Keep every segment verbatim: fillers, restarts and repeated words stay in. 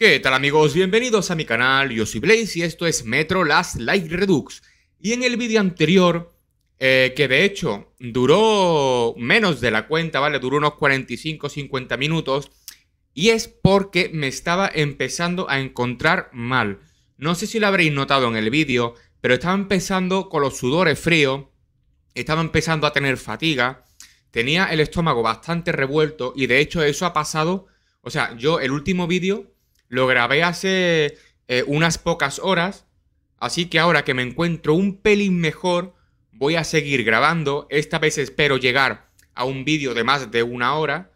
¿Qué tal amigos? Bienvenidos a mi canal, yo soy Blaze y esto es Metro Last Light Redux. Y en el vídeo anterior, eh, que de hecho duró menos de la cuenta, ¿vale? Duró unos cuarenta y cinco a cincuenta minutos y es porque me estaba empezando a encontrar mal. No sé si lo habréis notado en el vídeo, pero estaba empezando con los sudores fríos, estaba empezando a tener fatiga, tenía el estómago bastante revuelto y de hecho eso ha pasado, o sea, yo el último vídeo lo grabé hace eh, unas pocas horas, así que ahora que me encuentro un pelín mejor, voy a seguir grabando. Esta vez espero llegar a un vídeo de más de una hora,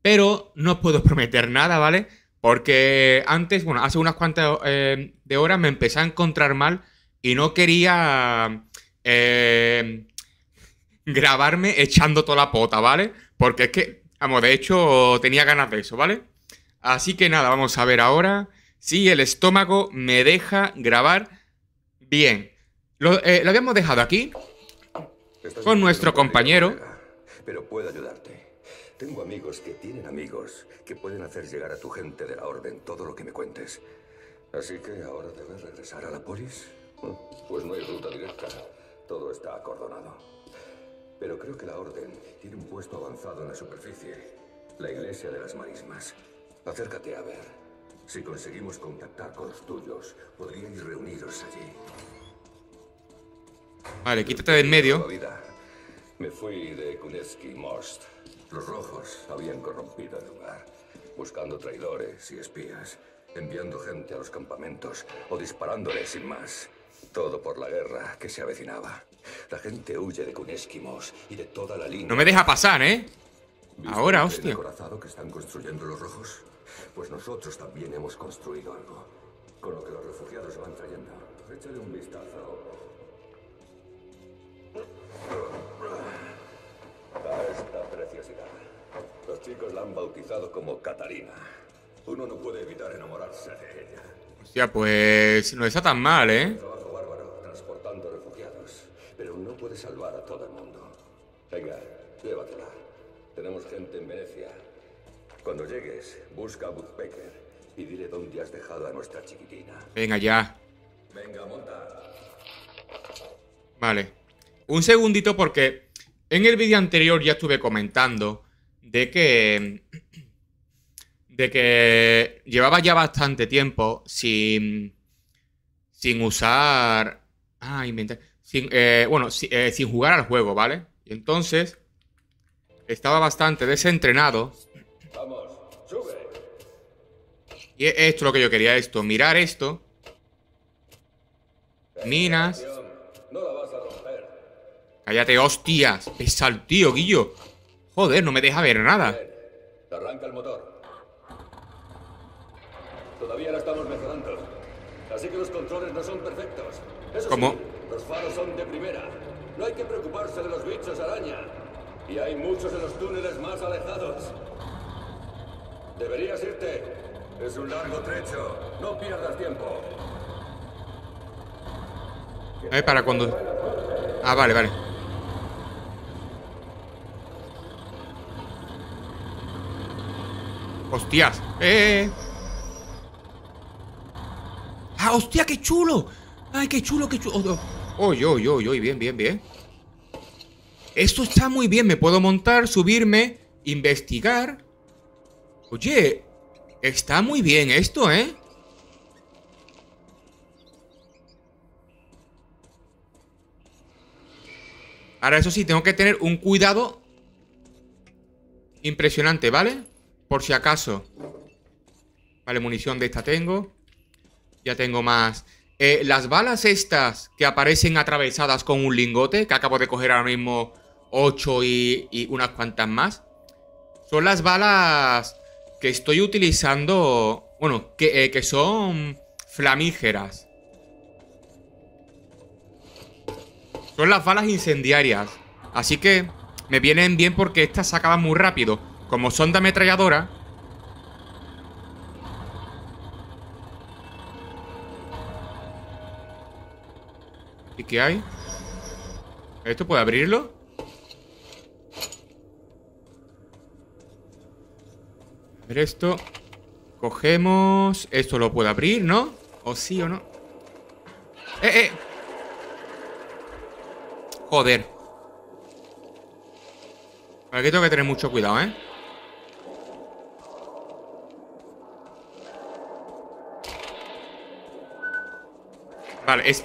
pero no os puedo prometer nada, ¿vale? Porque antes, bueno, hace unas cuantas eh, de horas me empecé a encontrar mal y no quería eh, grabarme echando toda la pota, ¿vale? Porque es que, vamos, de hecho tenía ganas de eso, ¿vale? Así que nada, vamos a ver ahora si el estómago me deja grabar bien. Lo, eh, lo habíamos dejado aquí con nuestro compañero. Pero puedo ayudarte. Tengo amigos que tienen amigos que pueden hacer llegar a tu gente de la orden todo lo que me cuentes. Así que ahora debes regresar a la polis. Pues no hay ruta directa. Todo está acordonado. Pero creo que la orden tiene un puesto avanzado en la superficie. La iglesia de las marismas. Acércate a ver. Si conseguimos contactar con los tuyos, podríais reuniros allí. Vale, quítate de en medio. Me fui de Kuznetsky Most. Los rojos habían corrompido el lugar, buscando traidores y espías, enviando gente a los campamentos o disparándoles sin más. Todo por la guerra que se avecinaba. La gente huye de Kuznetsky Most y de toda la línea. No me deja pasar, ¿eh? Ahora, hostia. ¿El corazado que están construyendo los rojos? Pues nosotros también hemos construido algo, con lo que los refugiados van trayendo. Échale un vistazo. A esta preciosidad. Los chicos la han bautizado como Catalina. Uno no puede evitar enamorarse de ella. Hostia, pues no está tan mal, ¿eh? Un trabajo bárbaro transportando refugiados, pero no puede salvar a todo el mundo. Venga, llévatela. Tenemos gente en Venecia. Cuando llegues, busca a Bootbaker y dile dónde has dejado a nuestra chiquitina. Venga ya. Venga, monta. Vale. Un segundito porque en el vídeo anterior ya estuve comentando de que... de que llevaba ya bastante tiempo sin... sin usar... Ah, inventar... Sin, eh, bueno, si, eh, sin jugar al juego, ¿vale? Y entonces estaba bastante desentrenado. Vamos, sube. Y esto es lo que yo quería, esto, mirar esto. Minas. No la vas a romper. Cállate, hostias. Pesa el tío, Guillo. Joder, no me deja ver nada. Te arranca el motor. Todavía la estamos mejorando. Así que los controles no son perfectos. Eso ¿Cómo? Sí, los faros son de primera. No hay que preocuparse de los bichos araña. Y hay muchos en los túneles más alejados. Deberías irte. Es un largo trecho. No pierdas tiempo. Eh, para cuando... Ah, vale, vale. Hostias. Eh. Ah, hostia, qué chulo. Ay, qué chulo, qué chulo. Oye, oye, oye, bien, bien, bien. Esto está muy bien. Me puedo montar, subirme, investigar. Oye, está muy bien esto, ¿eh? Ahora, eso sí, tengo que tener un cuidado impresionante, ¿vale? Por si acaso. Vale, munición de esta tengo. Ya tengo más. Eh, las balas estas que aparecen atravesadas con un lingote, que acabo de coger ahora mismo ocho y, y unas cuantas más, son las balas que estoy utilizando, bueno, que, eh, que son flamígeras. Son las balas incendiarias. Así que me vienen bien porque estas se acaban muy rápido. Como son de ametralladora. ¿Y qué hay? ¿Esto puede abrirlo? A ver esto. Cogemos... Esto lo puedo abrir, ¿no? O sí o no. ¡Eh, eh! Joder. Aquí tengo que tener mucho cuidado, ¿eh? Vale, es...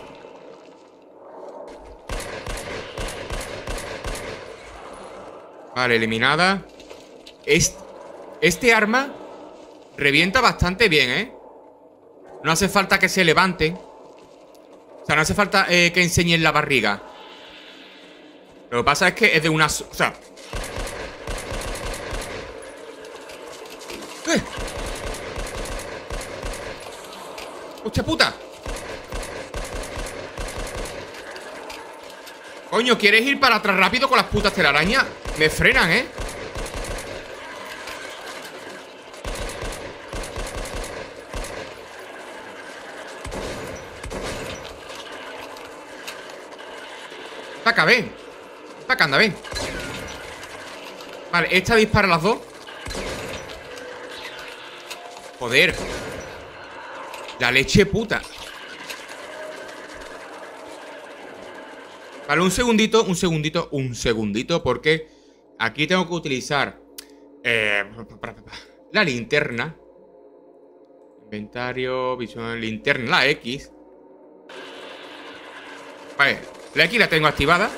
Vale, eliminada. Este, este arma revienta bastante bien, ¿eh? No hace falta que se levante. O sea, no hace falta eh, que enseñen la barriga. Lo que pasa es que es de una... O sea... ¡Eh! ¡Hostia puta! Coño, ¿quieres ir para atrás rápido con las putas telarañas? Me frenan, ¿eh? Taca, ven. Taca, anda, ven. Vale, esta dispara las dos. Joder. La leche puta. Vale, un segundito, un segundito, un segundito, porque... Aquí tengo que utilizar eh, la linterna. Inventario, visión, linterna, la X. Vale, la X la tengo activada.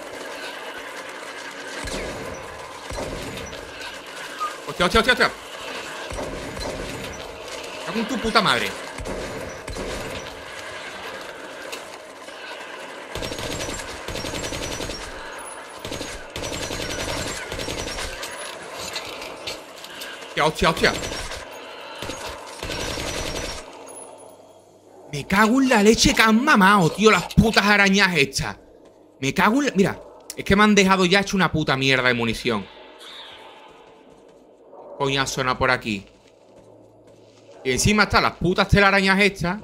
Hostia, hostia, hostia, hostia. Está con tu puta madre. Hostia, hostia. Me cago en la leche que han mamado, tío. Las putas arañas estas. Me cago en la... Mira, es que me han dejado ya hecho una puta mierda de munición. Coña zona por aquí. Y encima están las putas telarañas estas.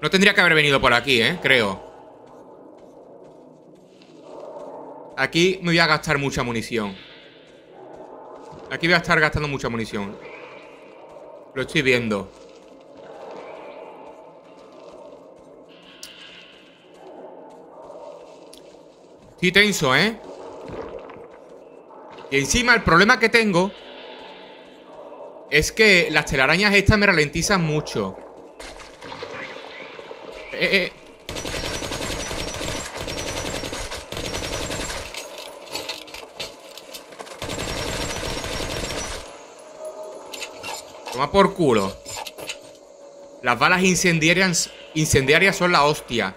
No tendría que haber venido por aquí, ¿eh? Creo. Aquí me voy a gastar mucha munición. Aquí voy a estar gastando mucha munición. Lo estoy viendo. Estoy tenso, ¿eh? Y encima el problema que tengo es que las telarañas estas me ralentizan mucho. Eh, eh. Toma por culo. Las balas incendiarias, incendiarias son la hostia.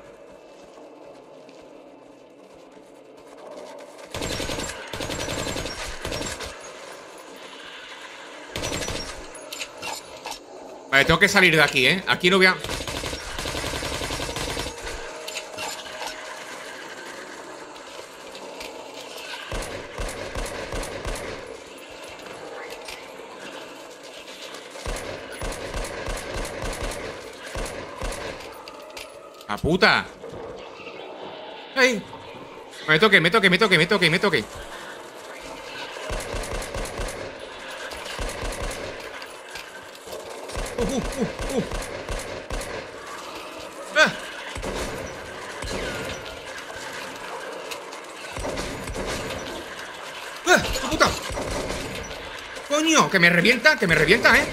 Vale, tengo que salir de aquí, ¿eh? Aquí no voy a... ¡Puta! ¡Ay! Me toque, me toque, me toque, me toque, me toque. Uh, uh, uh, uh. Ah. Ah, puta. ¡Coño! Que me revienta, que me revienta, ¿eh?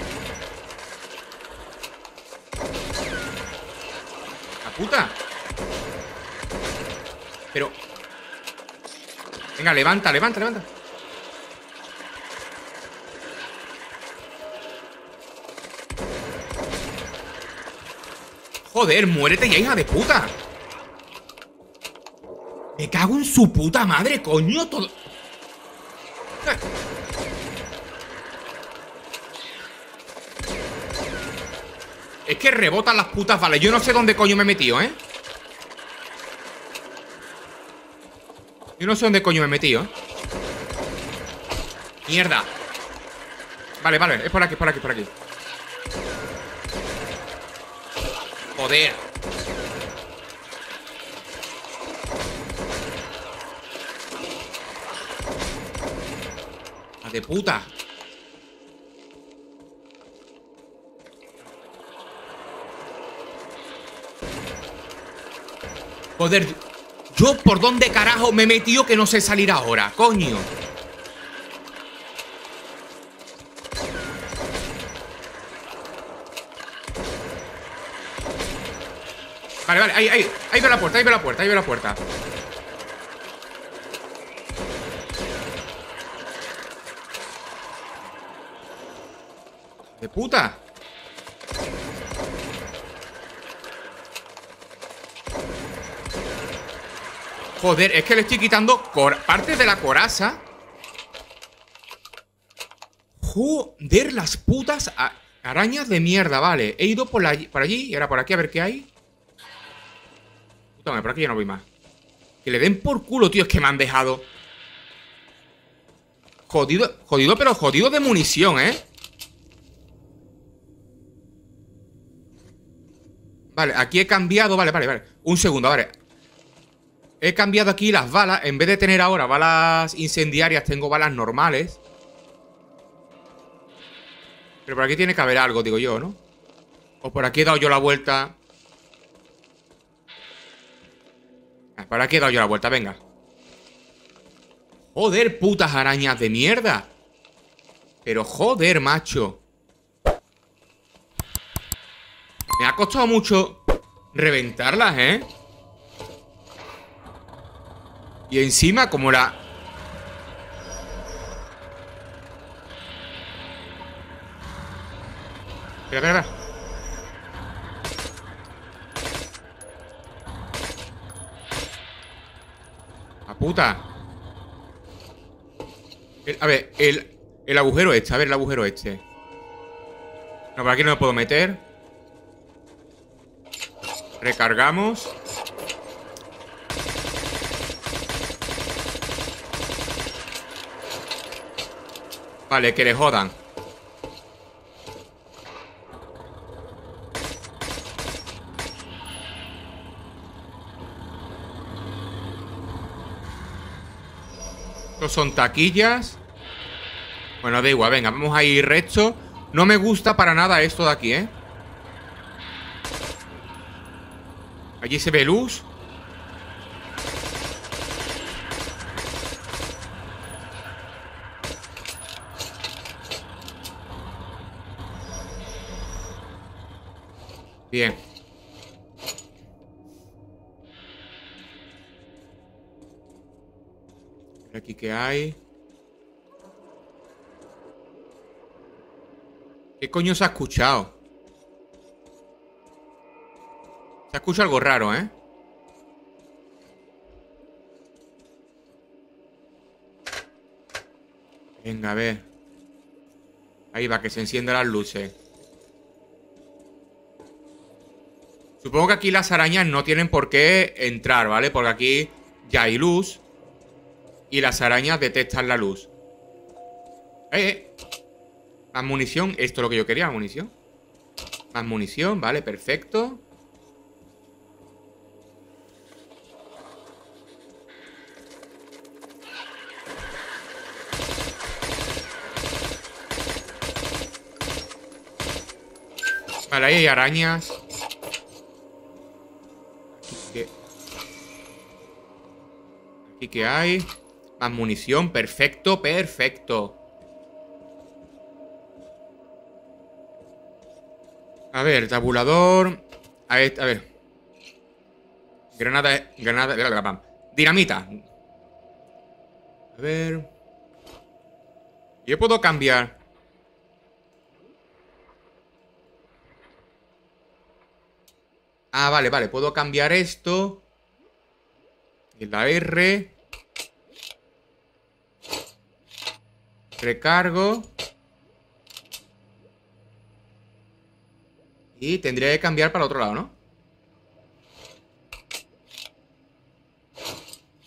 Puta. Pero... Venga, levanta, levanta, levanta. Joder, muérete ya, hija de puta. Me cago en su puta madre, coño, todo... Es que rebotan las putas balas. Yo no sé dónde coño me he metido, ¿eh? Yo no sé dónde coño me he metido, ¿eh? Mierda. Vale, vale. Es por aquí, es por aquí, es por aquí. Joder. ¡Hija de puta! Joder, ¿yo por dónde carajo me he metido que no sé salir ahora? ¡Coño! Vale, vale, ahí, ahí, ahí veo la puerta, ahí veo la puerta, ahí veo la puerta. ¡De puta! Joder, es que le estoy quitando parte de la coraza. Joder, las putas arañas de mierda, vale. He ido por, la, por allí y ahora por aquí a ver qué hay. Por aquí ya no voy más. Que le den por culo, tío. Es que me han dejado jodido, jodido, pero jodido de munición, ¿eh? Vale, aquí he cambiado. Vale, vale, vale. Un segundo, vale. He cambiado aquí las balas. En vez de tener ahora balas incendiarias, tengo balas normales. Pero por aquí tiene que haber algo, digo yo, ¿no? O por aquí he dado yo la vuelta. Para aquí he dado yo la vuelta, venga. Joder, putas arañas de mierda. Pero joder, macho. Me ha costado mucho reventarlas, ¿eh? Y encima, como la... Espera, espera, espera. Puta. El, a ver, el, el agujero este. A ver, el agujero este. No, por aquí no me puedo meter. Recargamos. Vale, que le jodan. Son taquillas. Bueno, da igual, venga, vamos a ir recto. No me gusta para nada esto de aquí, ¿eh? Allí se ve luz. Bien. Aquí que hay. ¿Qué coño se ha escuchado? Se escucha algo raro, ¿eh? Venga, a ver. Ahí va, que se enciendan las luces. Supongo que aquí las arañas no tienen por qué entrar, ¿vale? Porque aquí ya hay luz. Y las arañas detectan la luz. Eh, eh. Más munición. Esto es lo que yo quería, munición. Más munición, vale, perfecto. Vale, ahí hay arañas. Aquí que hay... Más munición, perfecto, perfecto. A ver, tabulador. A ver, a ver. Granada, granada. Dinamita. A ver. Yo puedo cambiar. Ah, vale, vale. Puedo cambiar esto. Y la R. Recargo. Y tendría que cambiar para el otro lado, ¿no?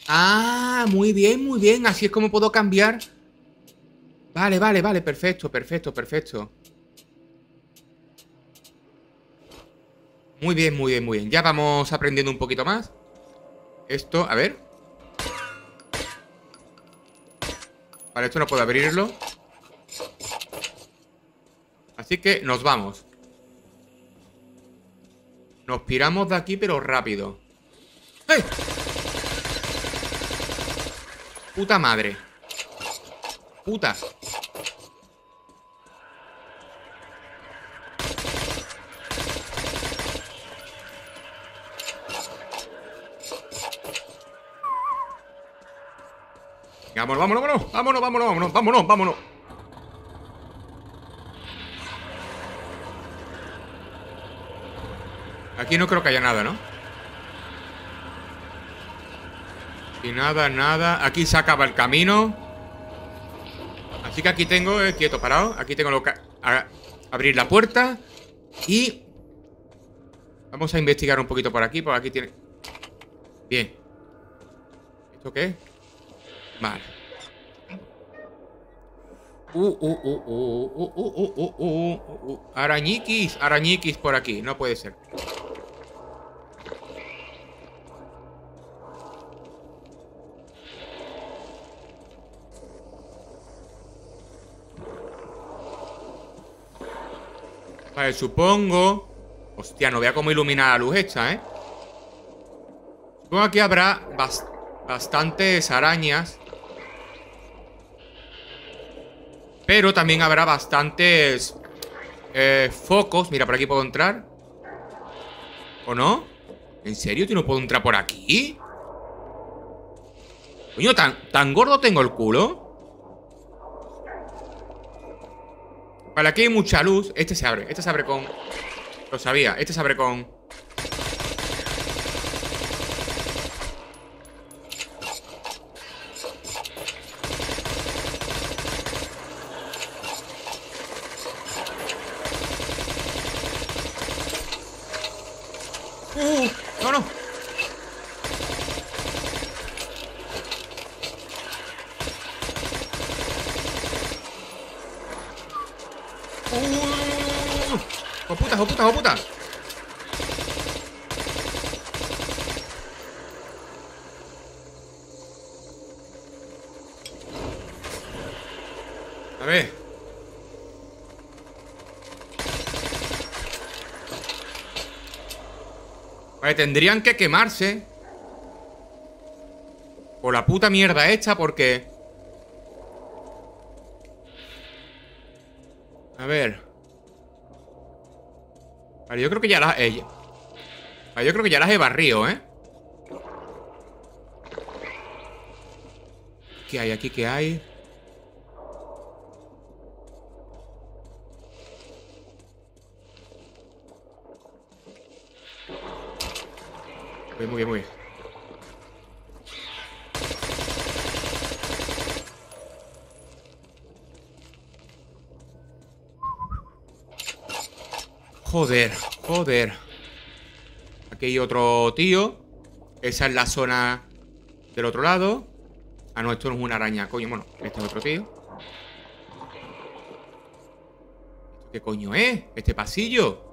Ah, muy bien, muy bien. Así es como puedo cambiar. Vale, vale, vale. Perfecto, perfecto, perfecto. Muy bien, muy bien, muy bien. Ya vamos aprendiendo un poquito más. Esto, a ver... Vale, esto no puedo abrirlo. Así que nos vamos. Nos piramos de aquí, pero rápido. ¡Hey! Puta madre. Puta. Vámonos, vámonos, vámonos, vámonos, vámonos, vámonos, vámonos, vámonos. Aquí no creo que haya nada, ¿no? Y nada, nada. Aquí se acaba el camino. Así que aquí tengo, eh, quieto, parado. Aquí tengo lo que... A, abrir la puerta. Y... vamos a investigar un poquito por aquí. Por aquí tiene... Bien. ¿Esto qué es? Vale. Uh, uh, uh, uh, uh, uh, uh, uh, uh, uh, uh. Arañiquis, arañiquis por aquí. No puede ser. Vale, supongo... Hostia, no vea cómo ilumina la luz esta, ¿eh? Supongo que habrá bast- bastantes arañas. Pero también habrá bastantes eh, focos. Mira, por aquí puedo entrar. ¿O no? ¿En serio? ¿Yo no puedo entrar por aquí? Coño, ¿tan, tan gordo tengo el culo? Vale, aquí hay mucha luz. Este se abre. Este se abre con... Lo sabía. Este se abre con... A ver. Vale, tendrían que quemarse por la puta mierda hecha, porque... A ver. Vale, yo creo que ya las... Eh, vale, yo creo que ya las he barrido, ¿eh? ¿Qué hay aquí? ¿Qué hay? Muy bien, muy bien. Joder, joder. Aquí hay otro tío. Esa es la zona del otro lado. Ah, no, esto no es una araña, coño. Bueno, este es otro tío. ¿Qué coño es? Este pasillo.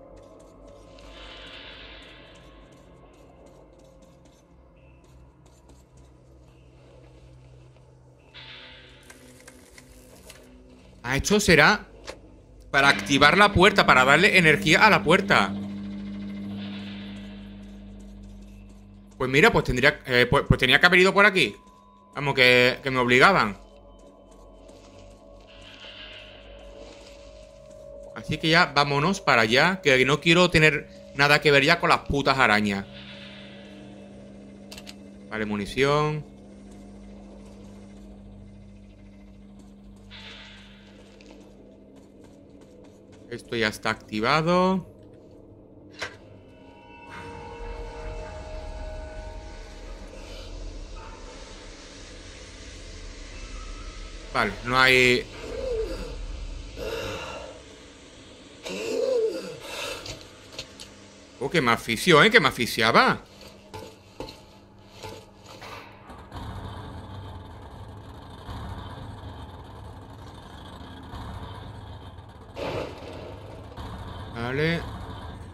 Ah, esto será para activar la puerta, para darle energía a la puerta. Pues mira, pues tendría eh, pues, pues tenía que haber ido por aquí. Vamos, que, que me obligaban. Así que ya vámonos para allá, que no quiero tener nada que ver ya con las putas arañas. Vale, munición. Esto ya está activado. Vale, no hay... Oh, que me asfixió, ¿eh? Que me asfixiaba.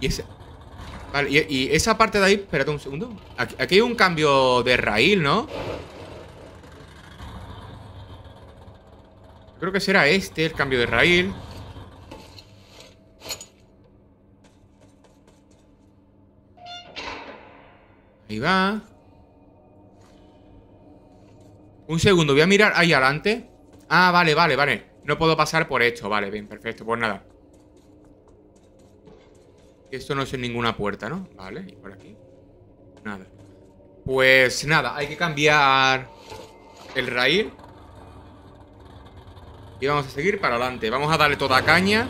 Y esa, vale, y, y esa parte de ahí... Espérate un segundo. Aquí, aquí hay un cambio de raíl, ¿no? Creo que será este el cambio de raíl. Ahí va. Un segundo, voy a mirar ahí adelante. Ah, vale, vale, vale. No puedo pasar por esto. Vale, bien, perfecto. Pues nada. Esto no es ninguna puerta, ¿no? Vale, y por aquí. Nada. Pues nada, hay que cambiar el raíl. Y vamos a seguir para adelante. Vamos a darle toda caña.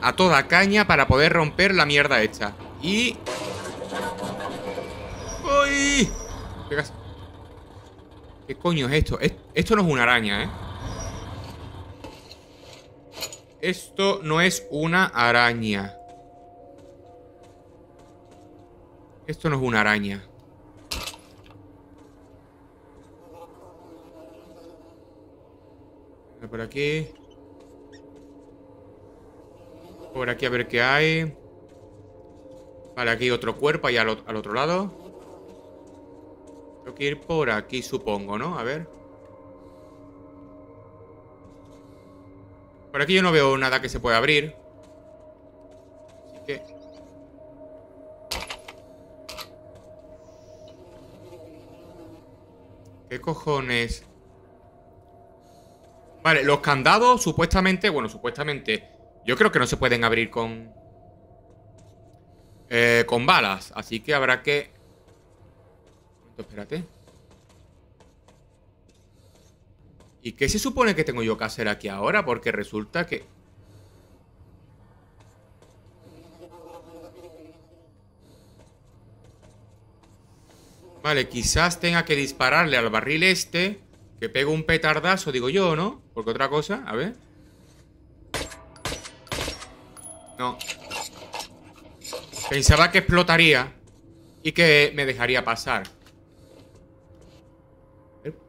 A toda caña para poder romper la mierda esta. Y... ¡Uy! ¿Qué pasa? ¿Qué coño es esto? Esto no es una araña, ¿eh? Esto no es una araña. Esto no es una araña. Por aquí. Por aquí a ver qué hay. Vale, aquí otro cuerpo. Allá al, al otro lado. Tengo que ir por aquí, supongo, ¿no? A ver. Por aquí yo no veo nada que se pueda abrir. Así que... ¿Qué cojones? Vale, los candados supuestamente... Bueno, supuestamente... Yo creo que no se pueden abrir con... Eh, con balas. Así que habrá que... Un momento, espérate. ¿Y qué se supone que tengo yo que hacer aquí ahora? Porque resulta que... Vale, quizás tenga que dispararle al barril este... Que pego un petardazo, digo yo, ¿no? Porque otra cosa, a ver. No. Pensaba que explotaría y que me dejaría pasar.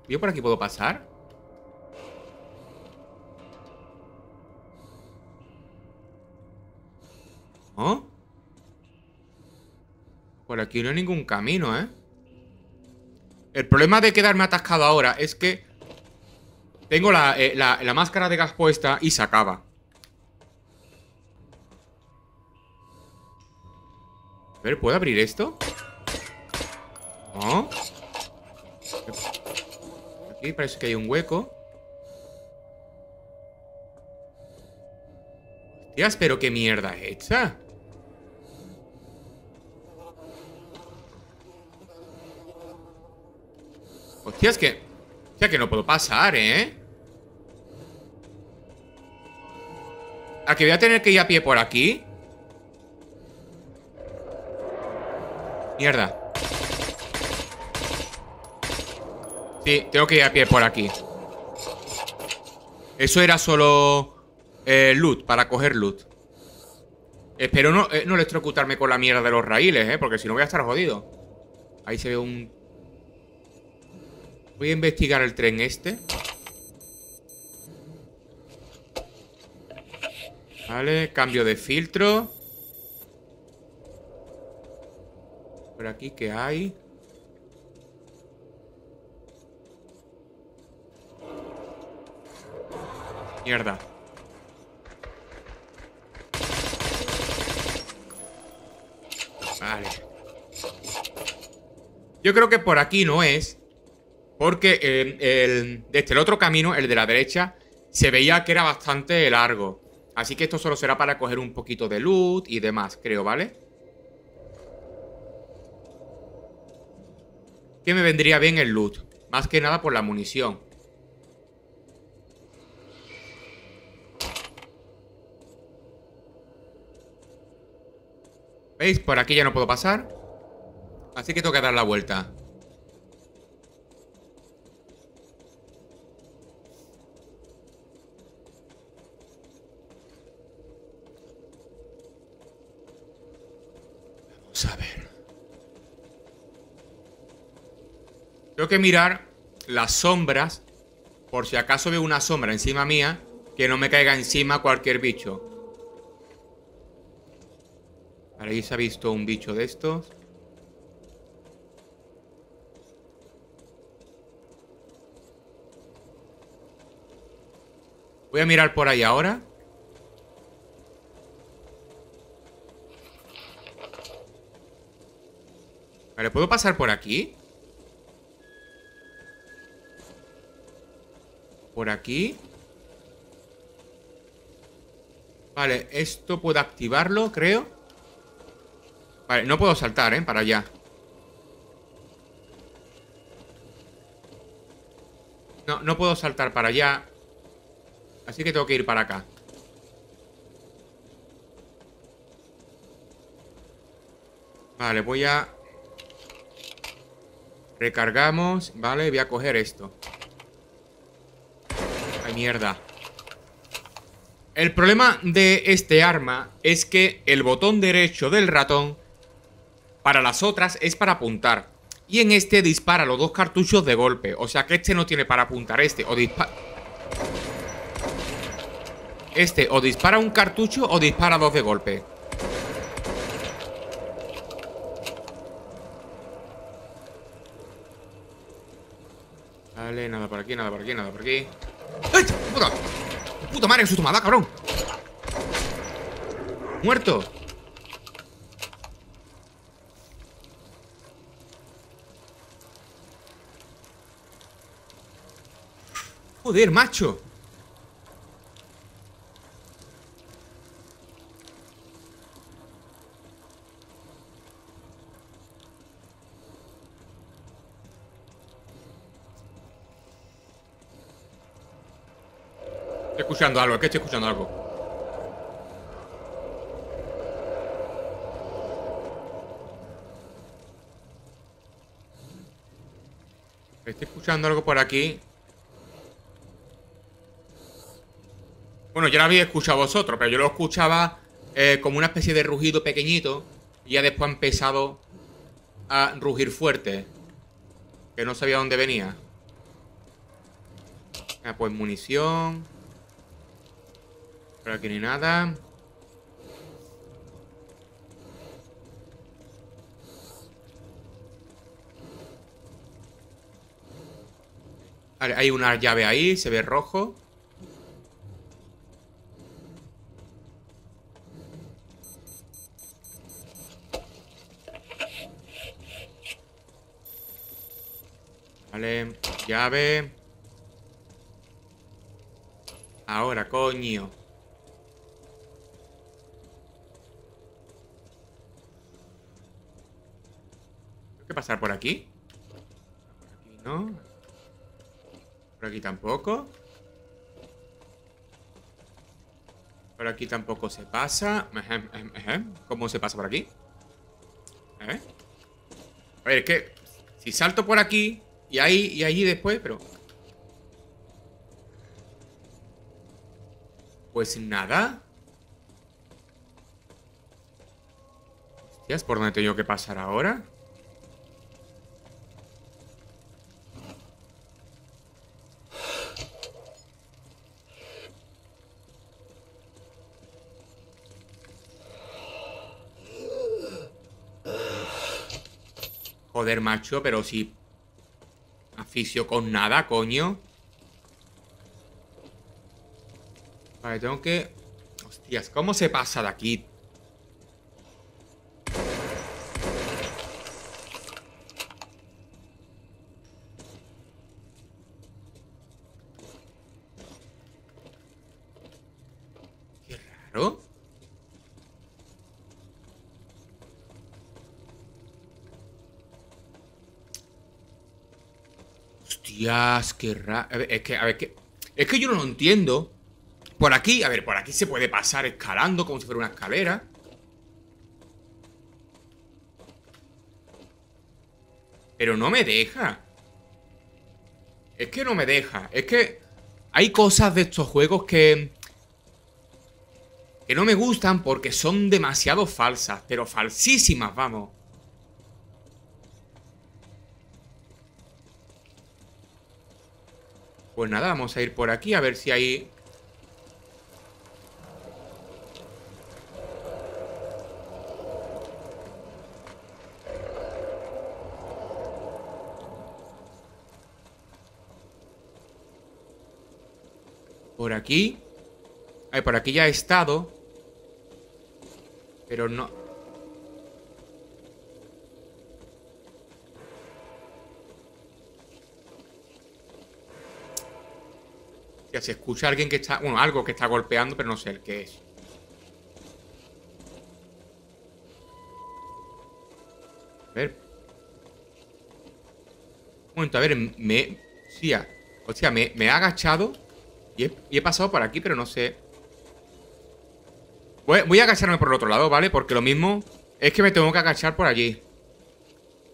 ¿Yo por aquí puedo pasar? ¿No? Por aquí no hay ningún camino, ¿eh? El problema de quedarme atascado ahora es que tengo la, eh, la, la máscara de gas puesta y se acaba. A ver, ¿puedo abrir esto? No. Aquí parece que hay un hueco. Hostias, pero qué mierda es esta. Hostia, es que... Hostia, que no puedo pasar, ¿eh? ¿A que voy a tener que ir a pie por aquí? Mierda. Sí, tengo que ir a pie por aquí. Eso era solo... Eh, loot, para coger loot. Espero no, eh, no electrocutarme con la mierda de los raíles, ¿eh? Porque si no voy a estar jodido. Ahí se ve un... Voy a investigar el tren este. Vale, cambio de filtro. Por aquí, ¿qué hay? Mierda. Vale. Yo creo que por aquí no es. Porque el, el, desde el otro camino, el de la derecha, se veía que era bastante largo. Así que esto solo será para coger un poquito de loot y demás, creo, ¿vale? Que me vendría bien el loot. Más que nada por la munición. ¿Veis? Por aquí ya no puedo pasar. Así que tengo que dar la vuelta. A ver. Tengo que mirar las sombras. Por si acaso veo una sombra encima mía, que no me caiga encima cualquier bicho. Ahí se ha visto un bicho de estos. Voy a mirar por ahí ahora. Vale, ¿puedo pasar por aquí? Por aquí. Vale, esto puedo activarlo, creo. Vale, no puedo saltar, ¿eh? Para allá. No, no puedo saltar para allá. Así que tengo que ir para acá. Vale, voy a... Recargamos. Vale, voy a coger esto. Ay, mierda. El problema de este arma es que el botón derecho del ratón, para las otras, es para apuntar. Y en este dispara los dos cartuchos de golpe. O sea que este no tiene para apuntar este. O dispara... Este o dispara un cartucho o dispara dos de golpe. Vale, nada por aquí, nada por aquí, nada por aquí. ¡Ay! ¡Puta! ¡Puta madre, que susto me da, cabrón! ¡Muerto! Joder, macho. Estoy escuchando algo, es que estoy escuchando algo. Estoy escuchando algo por aquí. Bueno, yo lo había escuchado vosotros, pero yo lo escuchaba eh, como una especie de rugido pequeñito. Y ya después ha empezado a rugir fuerte. Que no sabía dónde venía. Ah, pues munición. Por aquí ni nada. Vale, hay una llave ahí, se ve rojo. Vale, llave. Ahora, coño. Tengo que pasar por aquí. Por aquí no. Por aquí tampoco. Por aquí tampoco se pasa. ¿Cómo se pasa por aquí? A ver. A ver, es que si salto por aquí... Y ahí, y allí después, pero... Pues nada. Hostias, ¿por dónde tengo que pasar ahora? Joder, macho, pero si... Aficio con nada, coño. Vale, tengo que... Hostias, ¿cómo se pasa de aquí? Qué raro. Dios, qué raro. Es que, a ver, que... Es que yo no lo entiendo. Por aquí, a ver, por aquí se puede pasar escalando como si fuera una escalera. Pero no me deja. Es que no me deja. Es que hay cosas de estos juegos que... Que no me gustan porque son demasiado falsas. Pero falsísimas, vamos. Pues nada, vamos a ir por aquí a ver si hay... Por aquí... Ay, por aquí ya he estado. Pero no... Hostia, se escucha a alguien que está... Bueno, algo que está golpeando, pero no sé el qué es. A ver. Un momento, a ver, me... Hostia, hostia me, me he agachado y he, y he pasado por aquí, pero no sé... Voy, voy a agacharme por el otro lado, ¿vale? Porque lo mismo es que me tengo que agachar por allí.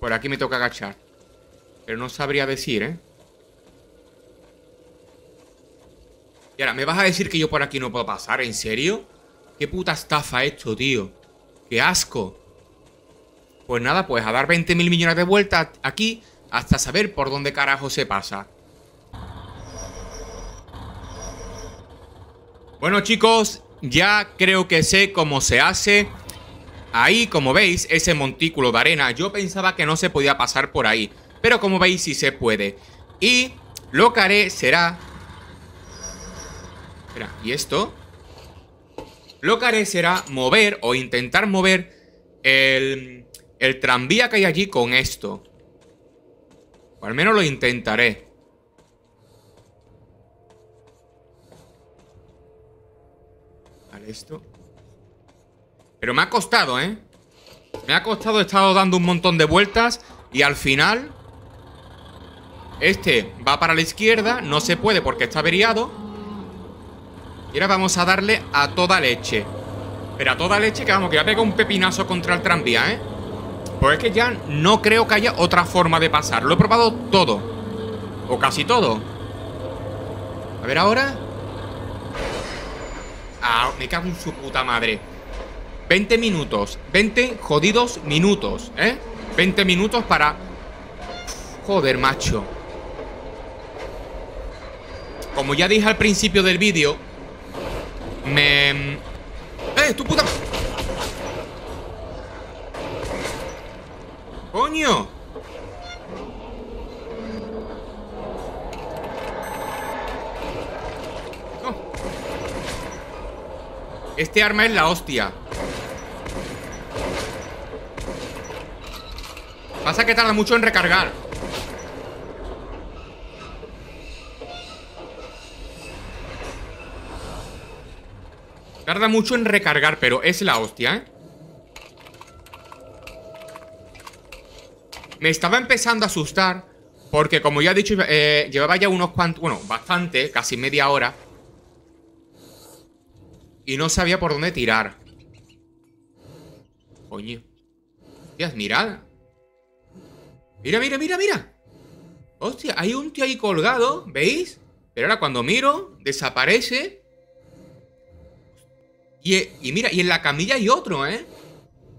Por aquí me toca agachar. Pero no sabría decir, ¿eh? Y ahora, ¿me vas a decir que yo por aquí no puedo pasar? ¿En serio? ¿Qué puta estafa esto, tío? ¡Qué asco! Pues nada, pues a dar veinte mil millones de vueltas aquí hasta saber por dónde carajo se pasa. Bueno, chicos, ya creo que sé cómo se hace. Ahí, como veis, ese montículo de arena. Yo pensaba que no se podía pasar por ahí, pero como veis, sí se puede. Y lo que haré será... Espera, ¿y esto? Lo que haré será mover o intentar mover el, el tranvía que hay allí con esto. O al menos lo intentaré. Vale, esto. Pero me ha costado, ¿eh? Me ha costado, he estado dando un montón de vueltas y al final... Este va para la izquierda, no se puede porque está averiado. Y ahora vamos a darle a toda leche. Pero a toda leche, que vamos, que ya pega un pepinazo contra el tranvía, ¿eh? Pues es que ya no creo que haya otra forma de pasar. Lo he probado todo. O casi todo. A ver ahora. Ah, me cago en su puta madre. veinte minutos. veinte jodidos minutos, ¿eh? veinte minutos para... Joder, macho. Como ya dije al principio del vídeo... Me... ¡Eh, tu puta! ¡Coño! No. Este arma es la hostia. Pasa que tarda mucho en recargar. Tarda mucho en recargar, pero es la hostia, ¿eh? Me estaba empezando a asustar porque, como ya he dicho, eh, llevaba ya unos cuantos... Bueno, bastante, casi media hora. Y no sabía por dónde tirar. Coño. Hostias, mirad. Mira, mira, mira, mira. Hostia, hay un tío ahí colgado, ¿veis? Pero ahora cuando miro, desaparece... Y, y mira, y en la camilla hay otro, ¿eh?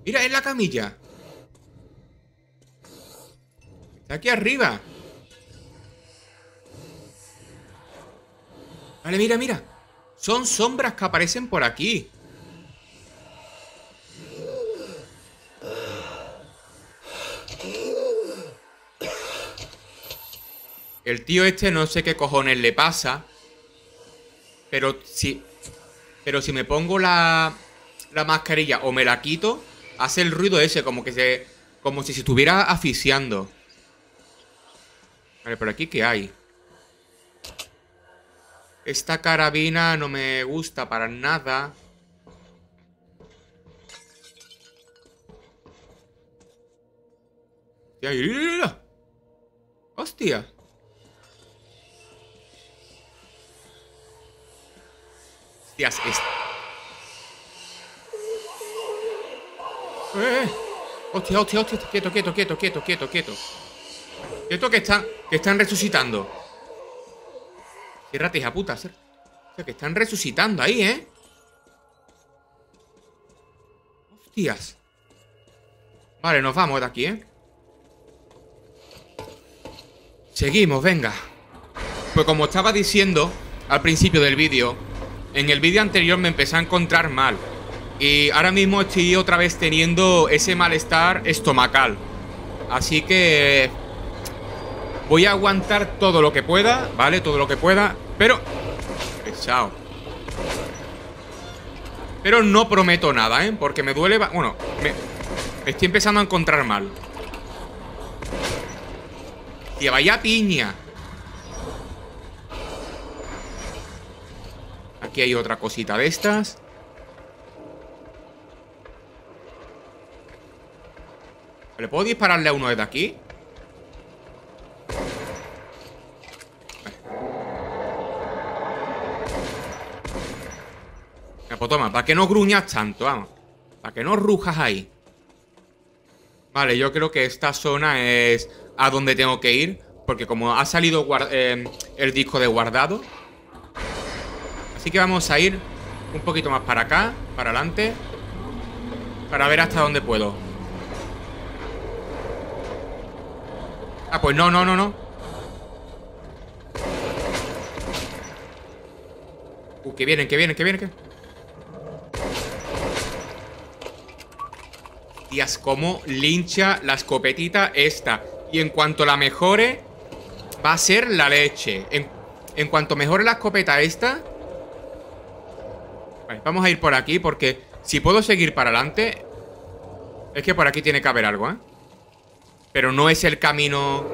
Mira, en la camilla. Está aquí arriba. Vale, mira, mira. Son sombras que aparecen por aquí. El tío este no sé qué cojones le pasa. Pero sí... Pero si me pongo la, la mascarilla o me la quito, hace el ruido ese, como que se. Como si se estuviera asfixiando. Vale, por aquí, ¿qué hay? Esta carabina no me gusta para nada. ¡Hostia! Hostias, es... ¡Eh! Hostia, hostia, hostia. Quieto, quieto, quieto, quieto, quieto, quieto. Quieto que están, que están resucitando. Ciérrate, hija puta. O sea, que están resucitando ahí, ¿eh? Hostias. Vale, nos vamos de aquí, ¿eh? Seguimos, venga. Pues como estaba diciendo al principio del vídeo, en el vídeo anterior me empecé a encontrar mal. Y ahora mismo estoy otra vez teniendo ese malestar estomacal. Así que... voy a aguantar todo lo que pueda, ¿vale? Todo lo que pueda, pero... Pesado. Pero no prometo nada, ¿eh? Porque me duele... Bueno, me, me estoy empezando a encontrar mal. Tía, vaya piña. Aquí hay otra cosita de estas. ¿Le puedo dispararle a uno desde aquí? Vale. Pues toma, para que no gruñas tanto, vamos. Para que no rujas ahí. Vale, yo creo que esta zona es a donde tengo que ir. Porque como ha salido eh, el disco de guardado. Así que vamos a ir un poquito más para acá, para adelante. Para ver hasta dónde puedo. Ah, pues no, no, no, no. Uh, que vienen, que vienen, que vienen, que... Dios, cómo lincha la escopetita esta. Y en cuanto la mejore, va a ser la leche. En, en cuanto mejore la escopeta esta... Vale, vamos a ir por aquí porque si puedo seguir para adelante... Es que por aquí tiene que haber algo, ¿eh? Pero no es el camino...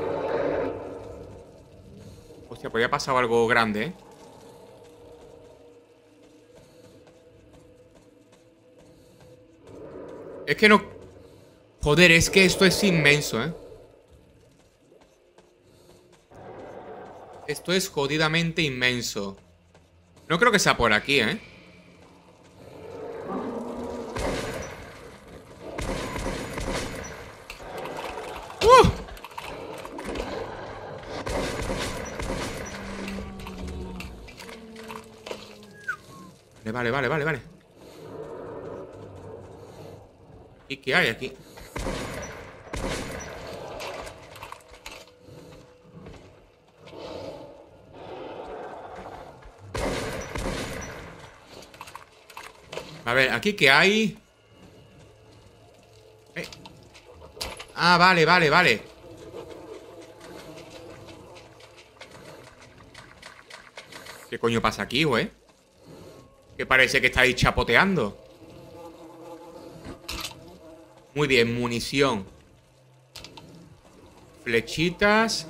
Hostia, pues ya ha pasado algo grande, ¿eh? Es que no... Joder, es que esto es inmenso, ¿eh? Esto es jodidamente inmenso. No creo que sea por aquí, ¿eh? ¡Uh! Vale, vale, vale, vale. ¿Y qué hay aquí? A ver, ¿aquí qué hay? Eh. Ah, vale, vale, vale. ¿Qué coño pasa aquí, güey? Que parece que estáis chapoteando. Muy bien, munición. Flechitas.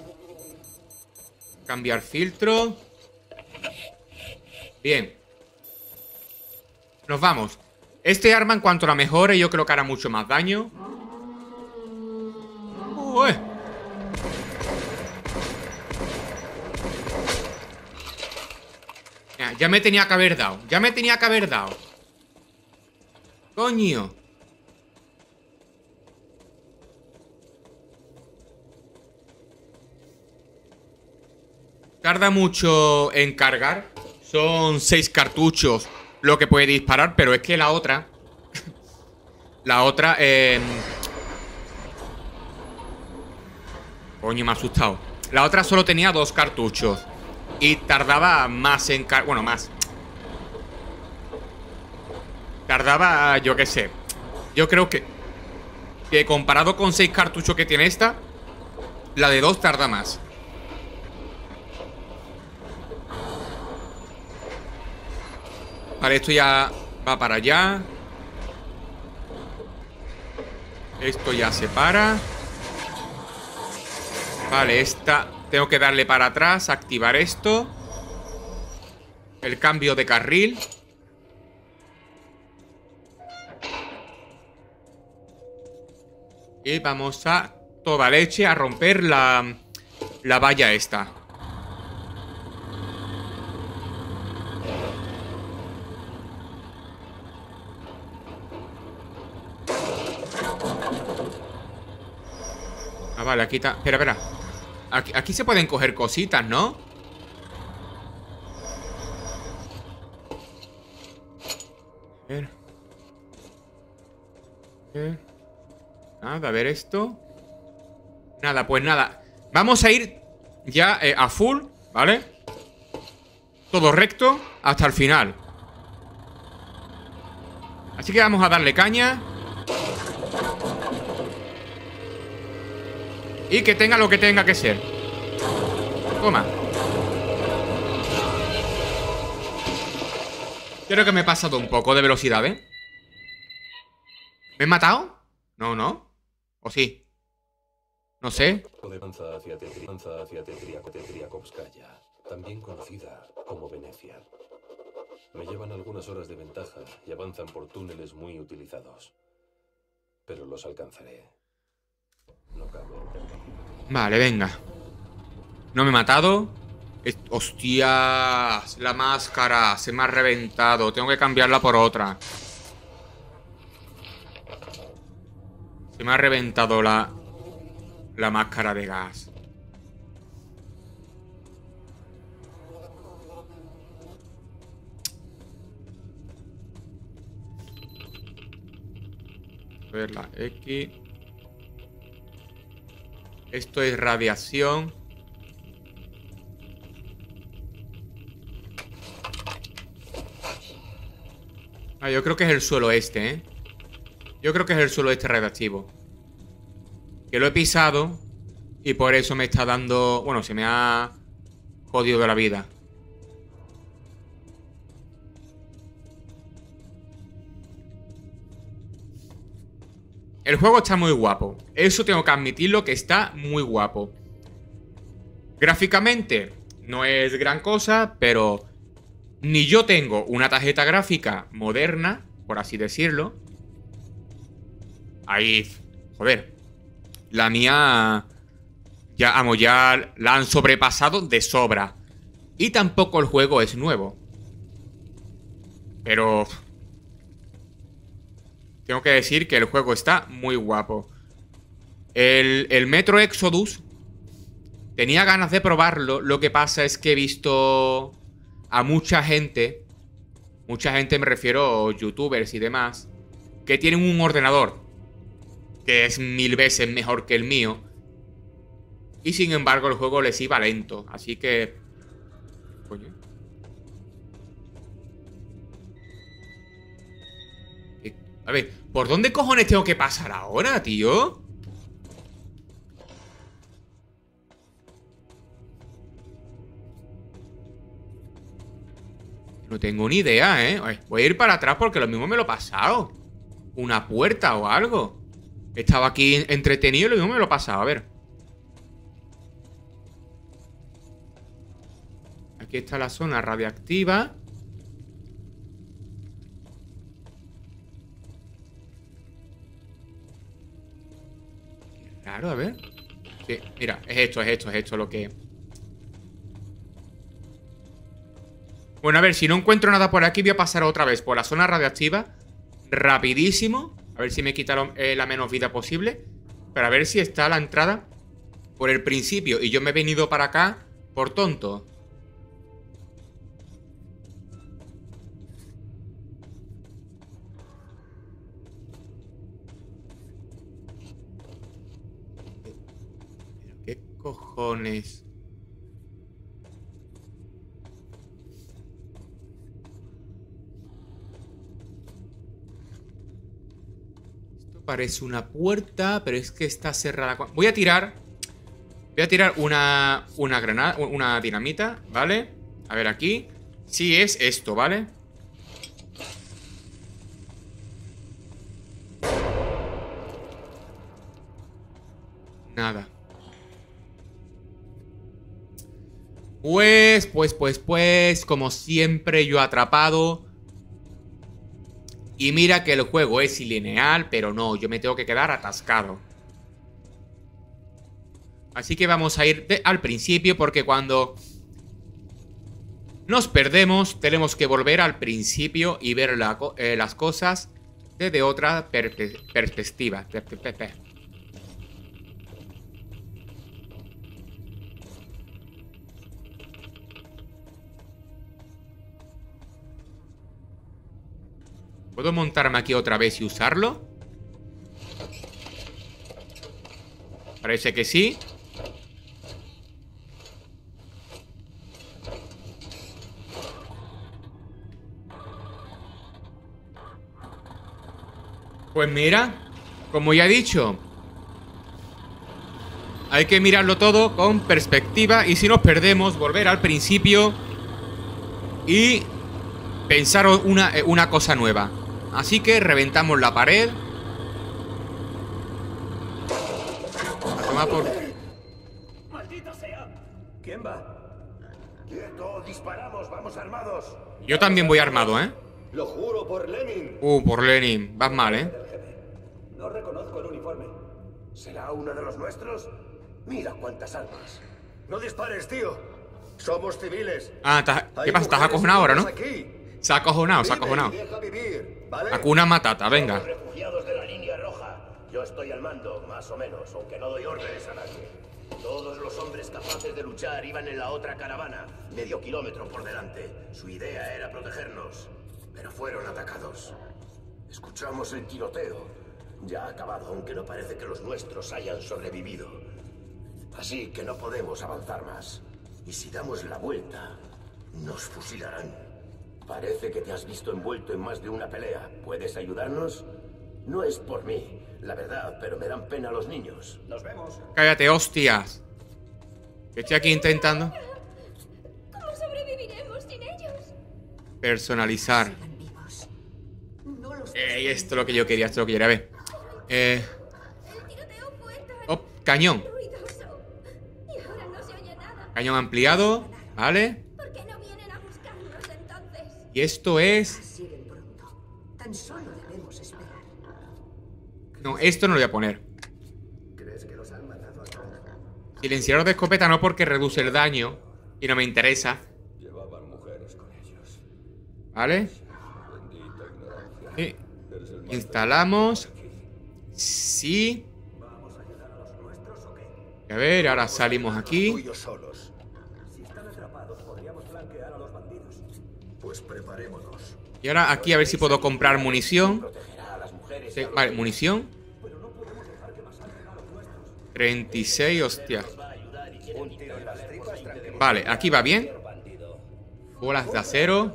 Cambiar filtro. Bien. Nos vamos. Este arma, en cuanto la mejore, yo creo que hará mucho más daño. Uy. Ya, ya me tenía que haber dado. Ya me tenía que haber dado. Coño. Tarda mucho en cargar. Son seis cartuchos lo que puede disparar, pero es que la otra... La otra... Eh... Coño, me ha asustado. La otra solo tenía dos cartuchos. Y tardaba más en cargar... Bueno, más. Tardaba, yo qué sé. Yo creo que... Que comparado con seis cartuchos que tiene esta, la de dos tarda más. Vale, esto ya va para allá. Esto ya se para. Vale, esta... Tengo que darle para atrás, activar esto. El cambio de carril. Y vamos a toda leche a romper la, la valla esta. Ah, vale, aquí está. Espera, espera. Aquí, aquí se pueden coger cositas, ¿no? A ver. A ver. Nada, a ver esto. Nada, pues nada. Vamos a ir ya eh, a full, ¿vale? Todo recto hasta el final. Así que vamos a darle caña. Y que tenga lo que tenga que ser. Toma. Creo que me he pasado un poco de velocidad, ¿eh? ¿Me he matado? No, no. ¿O sí? No sé. También conocida como Venecia. Me llevan algunas horas de ventaja y avanzan por túneles muy utilizados. Pero los alcanzaré. No cabe. Vale, venga. No me he matado. ¡Hostias! La máscara se me ha reventado. Tengo que cambiarla por otra. Se me ha reventado la, la máscara de gas. A ver, la X. Esto es radiación. Ah, yo creo que es el suelo este, ¿eh? Yo creo que es el suelo este radiactivo. Que lo he pisado y por eso me está dando... Bueno, se me ha jodido de la vida. El juego está muy guapo. Eso tengo que admitirlo, que está muy guapo. Gráficamente no es gran cosa, pero... Ni yo tengo una tarjeta gráfica moderna, por así decirlo. Ahí, joder. La mía, ya, vamos, ya la han sobrepasado de sobra. Y tampoco el juego es nuevo. Pero... Tengo que decir que el juego está muy guapo. El, el Metro Exodus, tenía ganas de probarlo. Lo que pasa es que he visto... A mucha gente, mucha gente me refiero a youtubers y demás, que tienen un ordenador que es mil veces mejor que el mío y sin embargo el juego les iba lento, así que... Coño. A ver, ¿por dónde cojones tengo que pasar ahora, tío? No tengo ni idea, ¿eh? Voy a ir para atrás porque lo mismo me lo he pasado. Una puerta o algo. Estaba aquí entretenido y lo mismo me lo he pasado. A ver. Aquí está la zona radiactiva. Claro, a ver. Sí, mira, es esto, es esto, es esto lo que... Bueno, a ver, si no encuentro nada por aquí, voy a pasar otra vez por la zona radiactiva. Rapidísimo. A ver si me quita lo, eh, la menos vida posible. Para ver si está la entrada por el principio. Y yo me he venido para acá por tonto. ¿Qué cojones? Parece una puerta, pero es que está cerrada. Voy a tirar. Voy a tirar una, una granada, una dinamita, ¿vale? A ver aquí. Sí es esto, ¿vale? Nada. Pues, pues, pues, pues, como siempre yo atrapado. Y mira que el juego es lineal, pero no, yo me tengo que quedar atascado. Así que vamos a ir de, al principio, porque cuando nos perdemos, tenemos que volver al principio y ver la, eh, las cosas desde otra perpe perspectiva. ¿Puedo montarme aquí otra vez y usarlo? Parece que sí. Pues mira, como ya he dicho, hay que mirarlo todo con perspectiva y si nos perdemos, volver al principio y pensar una, una cosa nueva. Así que reventamos la pared. A tomar por... ¡Maldito sea! ¿Quién va? Quieto, disparamos, vamos armados. Yo también voy armado, ¿eh? Lo juro por Lenin. Uh, por Lenin. Vas mal, ¿eh? No reconozco el uniforme. ¿Será uno de los nuestros? Mira cuántas almas. No dispares, tío. Somos civiles. Ah, ¿qué pasa? Estás acojonado ahora, ¿no? Se ha acojonado, se ha acojonado. Hakuna Matata, venga. Refugiados de la línea roja. Yo estoy al mando, más o menos, aunque no doy órdenes a nadie. Todos los hombres capaces de luchar iban en la otra caravana, medio kilómetro por delante. Su idea era protegernos, pero fueron atacados. Escuchamos el tiroteo. Ya ha acabado, aunque no parece que los nuestros hayan sobrevivido. Así que no podemos avanzar más. Y si damos la vuelta, nos fusilarán. Parece que te has visto envuelto en más de una pelea. ¿Puedes ayudarnos? No es por mí, la verdad, pero me dan pena los niños. Nos vemos. Cállate, hostias. Estoy aquí intentando. ¿Cómo sobreviviremos sin ellos? Personalizar. No los eh, esto es lo que yo quería, esto es lo que quería. A ver. Eh. El tiroteo fue tan oh, cañón. Y ahora no se oye nada. Cañón ampliado, ¿vale? ¿Por qué no vienen a buscarnos entonces? Y esto es. Tan solo debemos esperar. No, esto no lo voy a poner. Silenciador de escopeta no, porque reduce el daño y no me interesa. ¿Vale? Sí. Instalamos. Sí. A ver, ahora salimos aquí. Y ahora aquí a ver si puedo comprar munición. Sí, vale, munición treinta y seis, hostia. Vale, aquí va bien. Bolas de acero.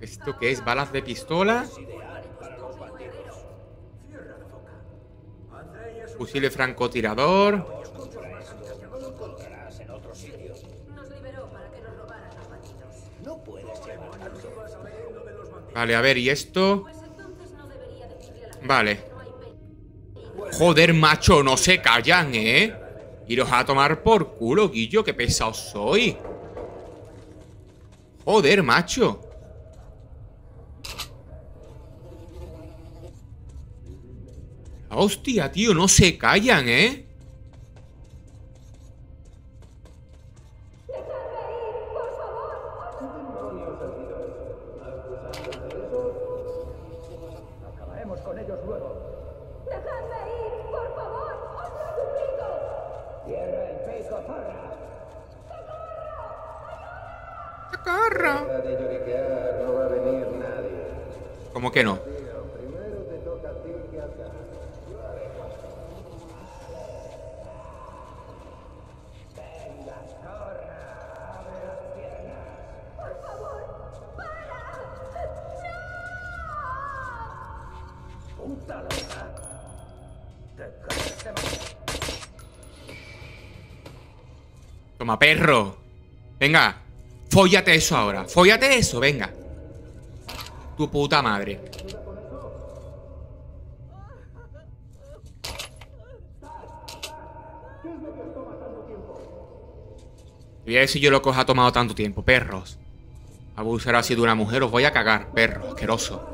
¿Esto qué es? Balas de pistola. Fusil francotirador. Vale, a ver, ¿y esto? Vale. Joder, macho, no se callan, ¿eh? Iros a tomar por culo, Guillo, qué pesado soy. Joder, macho. Hostia, tío, no se callan, ¿eh? ¿Cómo que no? Toma, perro. Venga. Fóllate eso ahora. Fóllate eso, venga. Tu puta madre. Voy a decir yo lo que os ha tomado tanto tiempo, perros. Abusar así de una mujer, os voy a cagar, perro, asqueroso.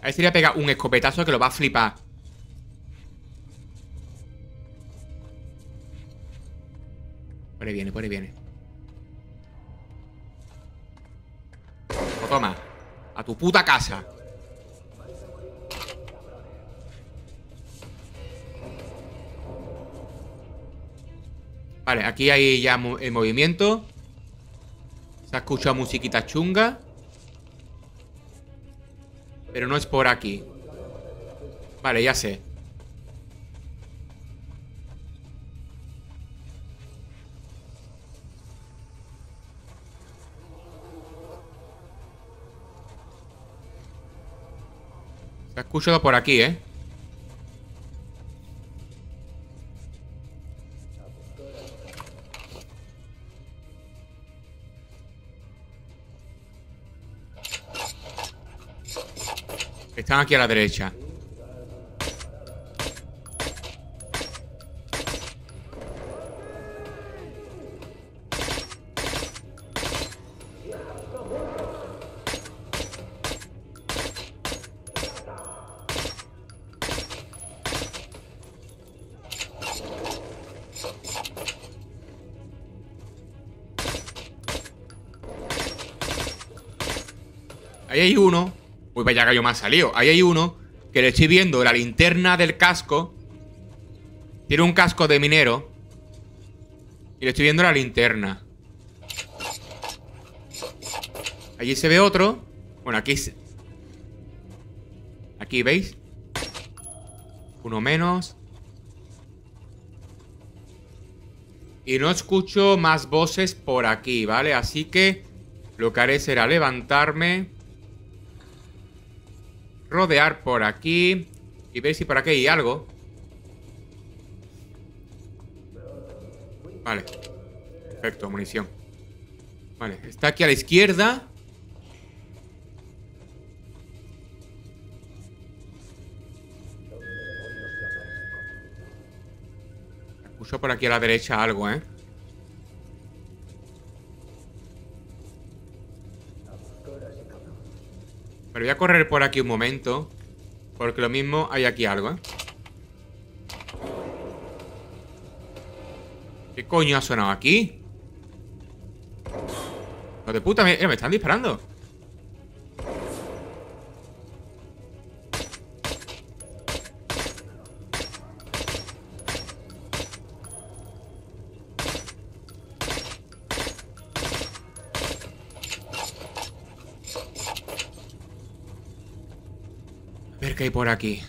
A ver si le pega un escopetazo que lo va a flipar. Por ahí viene, por ahí viene. O toma, a tu puta casa. Vale, aquí hay ya el movimiento. Se ha escuchado musiquita chunga. Pero no es por aquí. Vale, ya sé. Se ha escuchado por aquí, ¿eh? Están aquí a la derecha. Ahí hay uno. Uy, vaya gallo me ha salido. Ahí hay uno que le estoy viendo la linterna del casco. Tiene un casco de minero. Y le estoy viendo la linterna. Allí se ve otro. Bueno, aquí se... Aquí, ¿veis? Uno menos. Y no escucho más voces por aquí, ¿vale? Así que lo que haré será levantarme, rodear por aquí y ver si por aquí hay algo. Vale. Perfecto, munición. Vale, está aquí a la izquierda. Puso por aquí a la derecha algo, ¿eh? Pero voy a correr por aquí un momento, porque lo mismo hay aquí algo, ¿eh? ¿Qué coño ha sonado aquí? ¡Hijo de puta! Me, me están disparando. ¿Qué hay por aquí?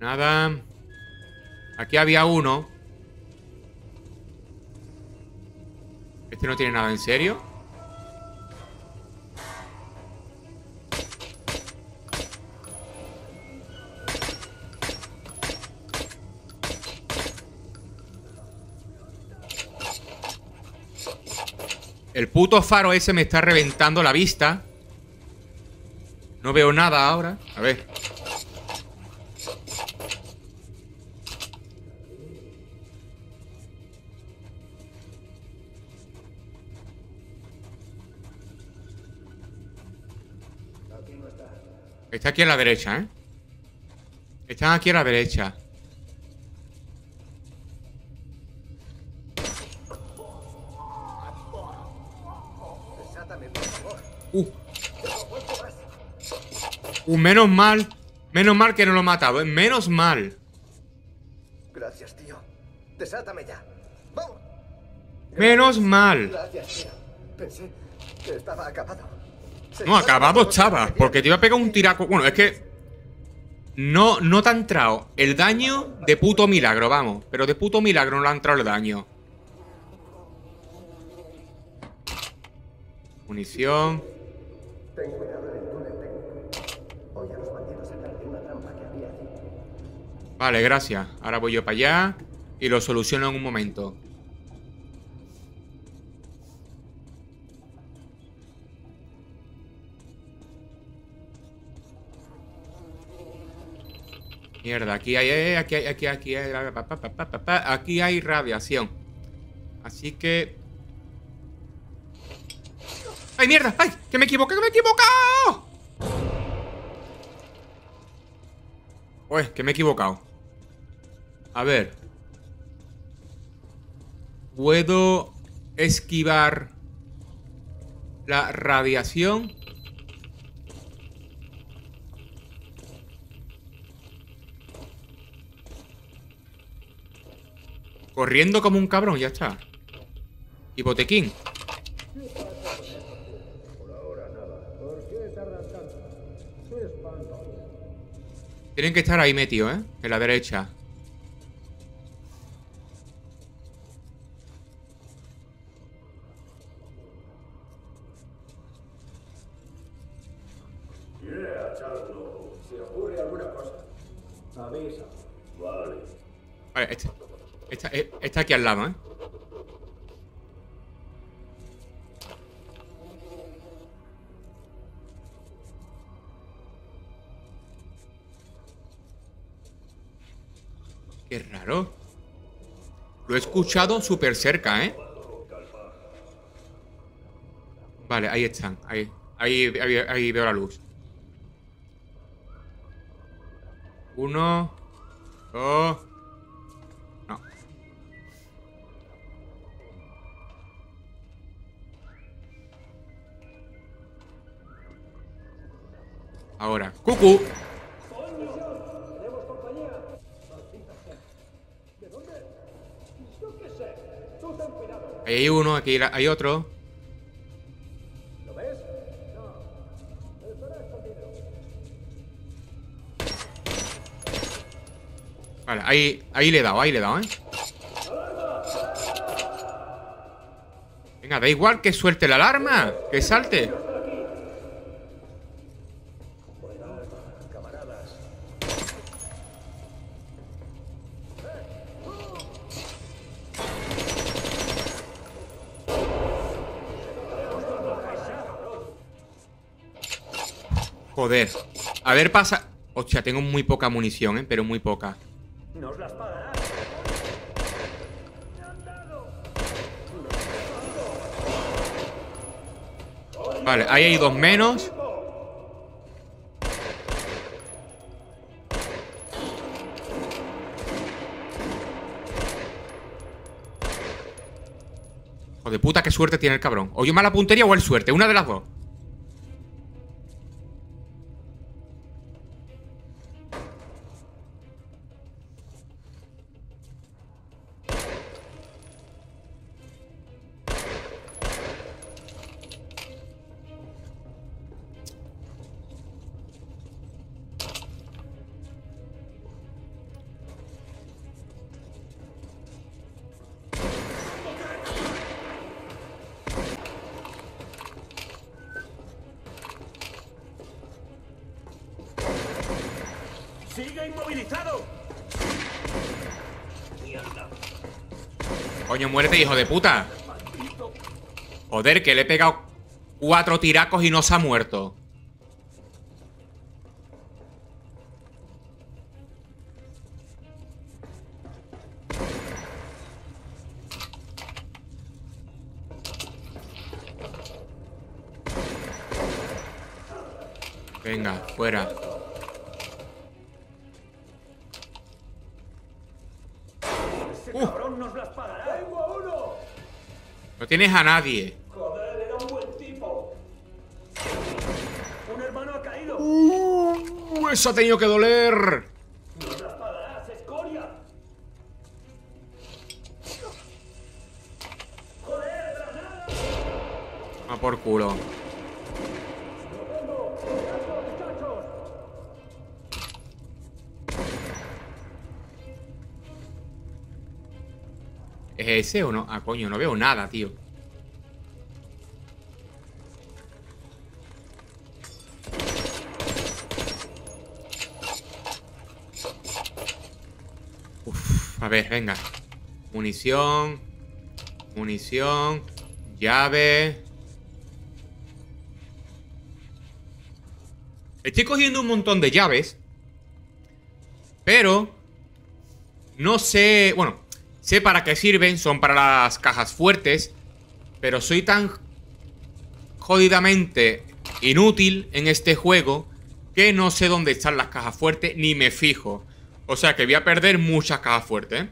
Nada. Aquí había uno. Este no tiene nada, ¿en serio? El puto faro ese me está reventando la vista. No veo nada ahora. A ver. Está aquí a la derecha, ¿eh? Están aquí a la derecha. Uh. Uh, menos mal. Menos mal que no lo he matado, ¿eh? Menos mal. Gracias, tío. Desátame ya. ¡Vamos! Menos mal. Gracias, tío. Pensé que estaba acabado. No, acabado estaba, porque te iba a pegar un tiraco. Bueno, es que no, no te ha entrado el daño de puto milagro, vamos. Pero de puto milagro no le ha entrado el daño. Munición. Ten cuidado. Vale, gracias. Ahora voy yo para allá y lo soluciono en un momento. Mierda, aquí hay, aquí hay, aquí hay, aquí hay, aquí hay radiación. Así que... ¡Ay, mierda! ¡Ay! ¡Que me equivoqué, que me he equivocado! Pues, que me he equivocado. A ver. ¿Puedo esquivar la radiación? Corriendo como un cabrón, ya está. Y botequín. Tienen que estar ahí metidos, ¿eh? En la derecha. Vale, este, está este, este aquí al lado, ¿eh? Qué raro. Lo he escuchado súper cerca, ¿eh? Vale, ahí están. Ahí, ahí, ahí, ahí veo la luz. Uno. Dos. No. Ahora. ¡Cucú! Ahí hay uno, aquí hay otro. ¿Lo ves? No. Estará escondido. Vale, ahí, ahí le he dado, ahí le he dado, ¿eh? Venga, da igual que suelte la alarma, que salte. Joder, a ver pasa... Hostia, tengo muy poca munición, ¿eh? Pero muy poca. Vale, ahí hay dos menos. Joder, puta, qué suerte tiene el cabrón. O yo mala puntería o el suerte, una de las dos. Coño, muérete, hijo de puta. Joder, que le he pegado cuatro tiracos y no se ha muerto. Venga, fuera. No tienes a nadie. Joder, era un buen tipo. Un hermano ha caído. Uh, eso ha tenido que doler. No las pagarás, escoria. Joder, granada. Ah, por culo. ¿Es ese o no? Ah, coño, no veo nada, tío. Uf, a ver, venga. Munición. Munición. Llave. Estoy cogiendo un montón de llaves. Pero no sé... Bueno... Sé para qué sirven, son para las cajas fuertes, pero soy tan jodidamente inútil en este juego que no sé dónde están las cajas fuertes ni me fijo. O sea que voy a perder muchas cajas fuertes, ¿eh?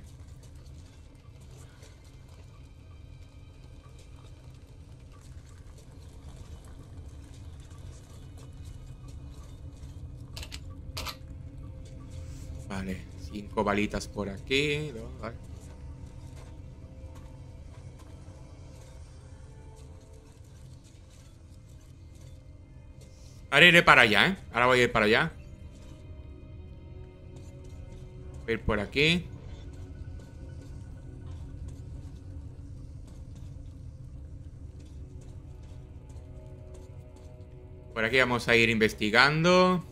Vale, cinco balitas por aquí, dos, vale. Ahora iré para allá, ¿eh? Ahora voy a ir para allá. Voy a ir por aquí. Por aquí vamos a ir investigando.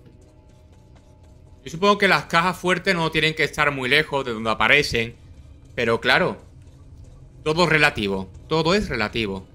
Yo supongo que las cajas fuertes no tienen que estar muy lejos de donde aparecen. Pero claro, todo es relativo. Todo es relativo.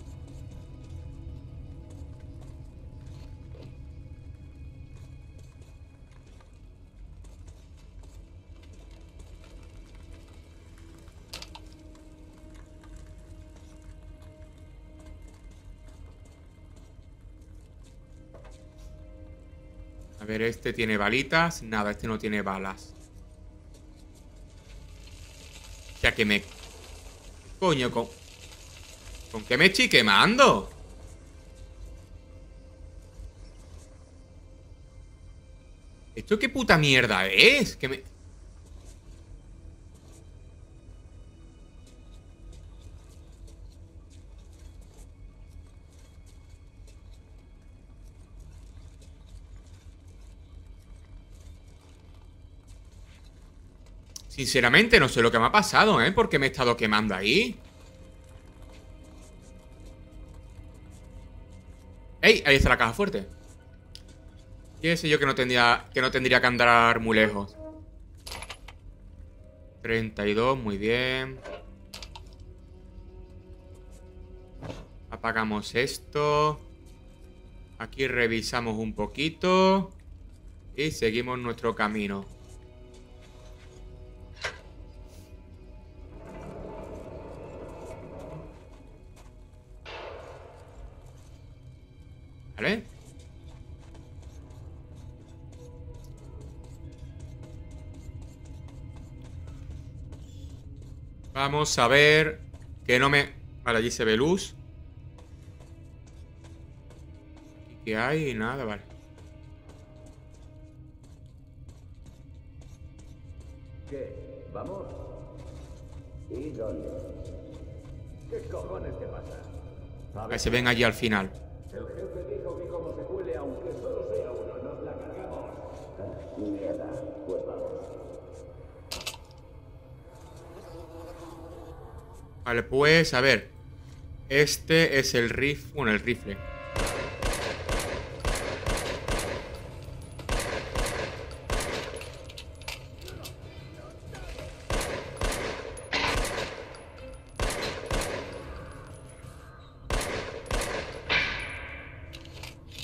ver, este tiene balitas. Nada, este no tiene balas. Ya que me... Coño, con... ¿Con qué me estoy quemando? ¿Esto qué puta mierda es? Que me... Sinceramente no sé lo que me ha pasado, ¿eh? Porque me he estado quemando ahí. ¡Ey! Ahí está la caja fuerte. ¿Qué sé yo que no tendría que, no tendría que andar muy lejos? treinta y dos, muy bien. Apagamos esto. Aquí revisamos un poquito. Y seguimos nuestro camino. ¿Vale? Vamos a ver que no me... Vale, allí se ve luz. ¿Qué hay? Nada, vale. ¿Qué? ¿Vamos? ¿Y dónde? ¿Qué cojones te pasa? Que se ven allí al final. El jefe dijo que como se cuele, aunque solo sea uno, nos la cargamos. Mierda, pues vamos. Vale, pues, a ver. Este es el rifle. Bueno, el rifle.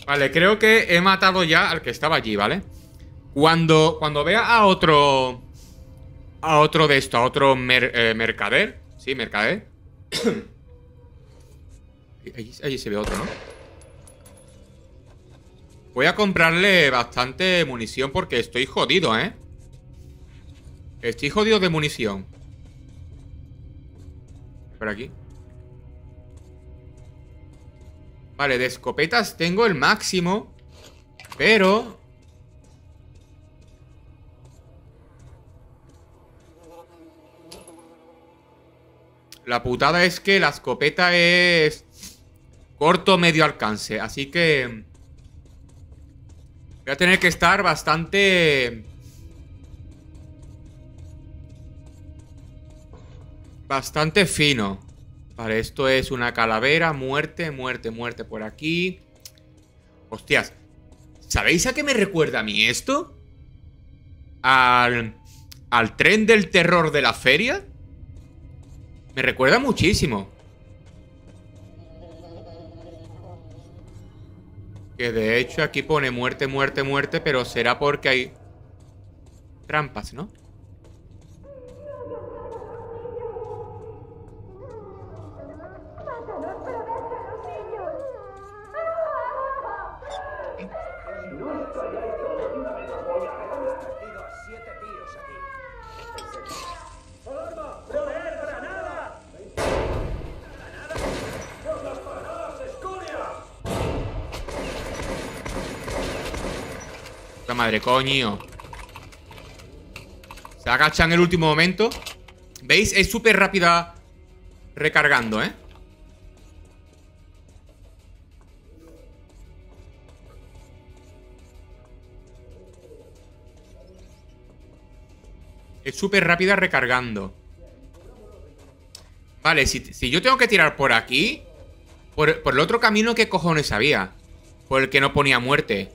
Vale, creo que he matado ya al que estaba allí, ¿vale? Cuando, cuando vea a otro... A otro de esto, a otro mer, eh, mercader. Sí, mercader. Allí, allí se ve otro, ¿no? Voy a comprarle bastante munición porque estoy jodido, ¿eh? Estoy jodido de munición. Por aquí. Vale, de escopetas tengo el máximo, pero... La putada es que la escopeta es corto medio alcance, así que... Voy a tener que estar bastante... Bastante fino. Vale, esto es una calavera. Muerte, muerte, muerte por aquí. Hostias. ¿Sabéis a qué me recuerda a mí esto? Al... Al tren del terror de la feria. Me recuerda muchísimo. Que de hecho aquí pone muerte, muerte, muerte. Pero será porque hay... Trampas, ¿no? Madre, coño. Se agacha en el último momento. ¿Veis? Es súper rápida recargando, ¿eh? Es súper rápida recargando. Vale, si, si yo tengo que tirar por aquí, por, por el otro camino, ¿qué cojones había? Por el que no ponía muerte.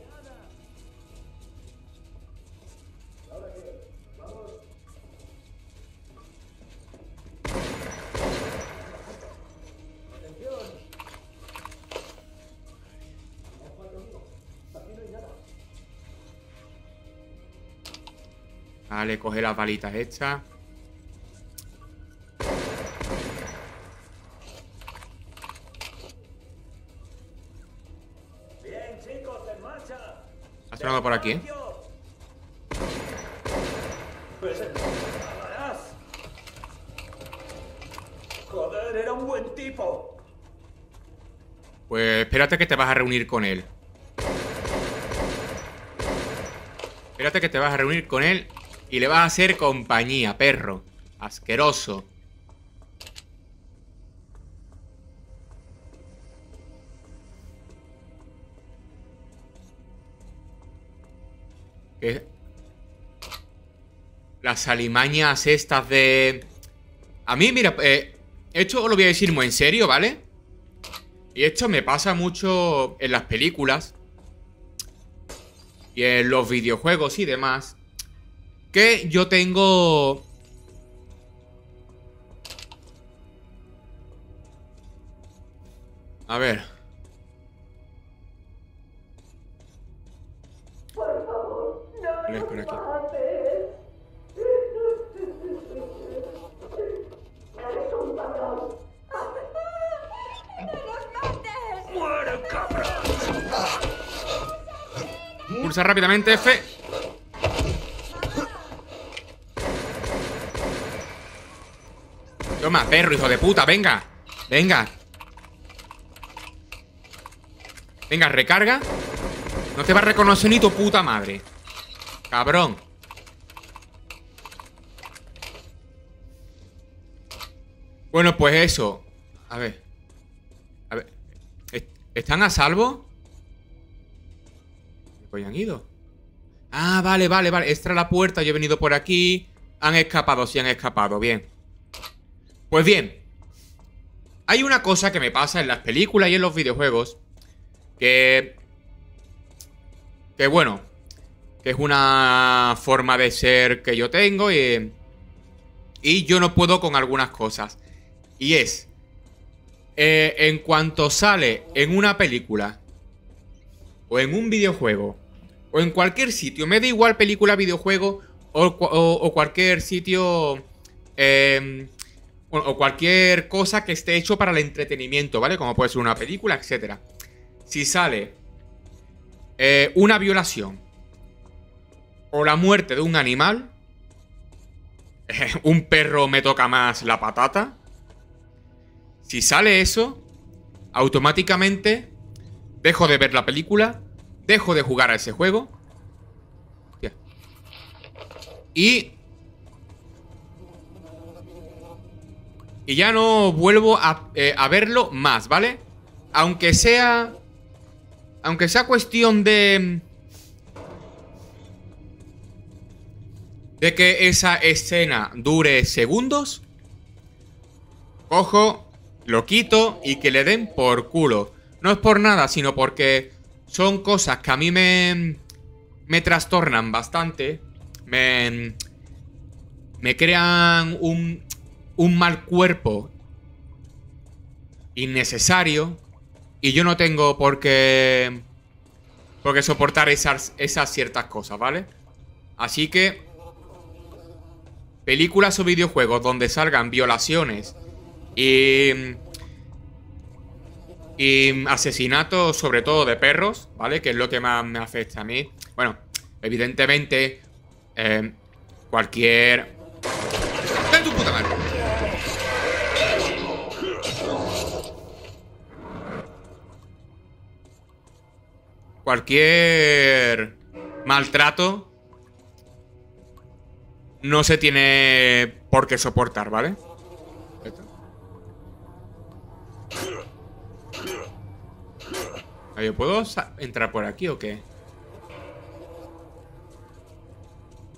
Vale, coge las balitas estas. Bien, chicos, en marcha. Has frenado por aquí, ¿eh? Joder, era un buen tipo. Pues espérate que te vas a reunir con él. Espérate que te vas a reunir con él y le vas a hacer compañía, perro. Asqueroso. ¿Qué? Las alimañas estas de... A mí, mira, eh, esto os lo voy a decir muy en serio, ¿vale? Y esto me pasa mucho en las películas y en los videojuegos y demás, que yo tengo... A ver... Por favor, no me por aquí. Pulsa rápidamente F. Toma, perro, hijo de puta, venga. Venga. Venga, recarga. No te va a reconocer ni tu puta madre. Cabrón. Bueno, pues eso. A ver. A ver. ¿Están a salvo? Pues han ido. Ah, vale, vale, vale. Esta es la puerta. Yo he venido por aquí. Han escapado, sí, han escapado. Bien. Pues bien. Hay una cosa que me pasa en las películas y en los videojuegos. Que... Que bueno. Que es una forma de ser que yo tengo. Y, y yo no puedo con algunas cosas. Y es... Eh, en cuanto sale en una película... o en un videojuego, o en cualquier sitio, me da igual película, videojuego, o, o, o cualquier sitio, eh, o, o cualquier cosa que esté hecho para el entretenimiento, ¿vale? Como puede ser una película, etcétera. Si sale eh, una violación, o la muerte de un animal, eh, un perro me toca más la patata, si sale eso, automáticamente... Dejo de ver la película, dejo de jugar a ese juego. Hostia. Y... Y ya no vuelvo a, eh, a verlo más, ¿vale? Aunque sea... Aunque sea cuestión de... De que esa escena dure segundos. Cojo, lo quito y que le den por culo. No es por nada, sino porque son cosas que a mí me, me trastornan bastante. Me, me crean un, un mal cuerpo innecesario. Y yo no tengo por qué, por qué soportar esas, esas ciertas cosas, ¿vale? Así que películas o videojuegos donde salgan violaciones y... Y asesinatos, sobre todo de perros, ¿vale? Que es lo que más me afecta a mí. Bueno, evidentemente, eh, cualquier... ¡Ven tu puta madre! Cualquier maltrato no se tiene por qué soportar, ¿vale? ¿Yo puedo entrar por aquí o qué?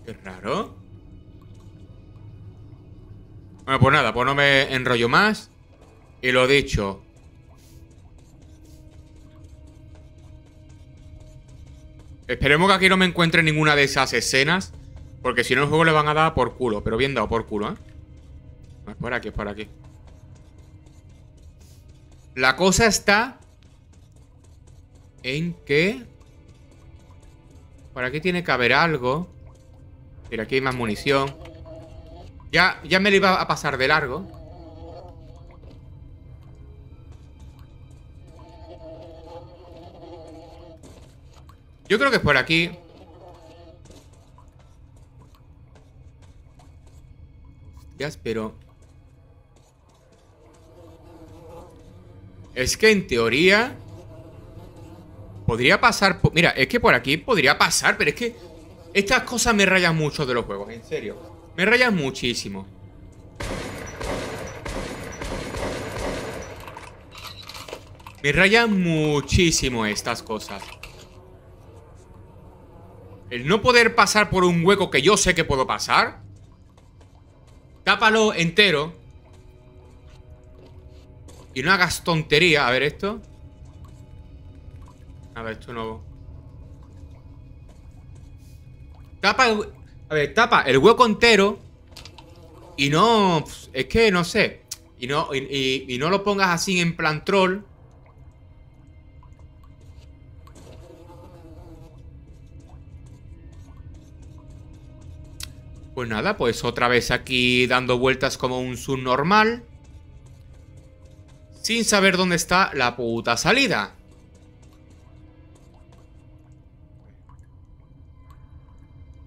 Qué raro. Bueno, pues nada, pues no me enrollo más. Y lo dicho. Esperemos que aquí no me encuentre ninguna de esas escenas. Porque si no, el juego le van a dar por culo. Pero bien dado por culo, ¿eh? No, es por aquí, es por aquí. La cosa está... ¿En qué? Por aquí tiene que haber algo. Mira, aquí hay más munición. Ya, ya me lo iba a pasar de largo. Yo creo que es por aquí. Hostias, pero... Es que en teoría... Podría pasar... Por... Mira, es que por aquí podría pasar, pero es que... Estas cosas me rayan mucho de los juegos, en serio. Me rayan muchísimo. Me rayan muchísimo estas cosas. El no poder pasar por un hueco que yo sé que puedo pasar. Tápalo entero. Y no hagas tontería. A ver esto. A ver esto nuevo. Tapa el, a ver, tapa el hueco entero. Y no... Es que no sé. Y no, y, y, y no lo pongas así en plan troll. Pues nada, pues otra vez aquí dando vueltas como un subnormal. Sin saber dónde está la puta salida.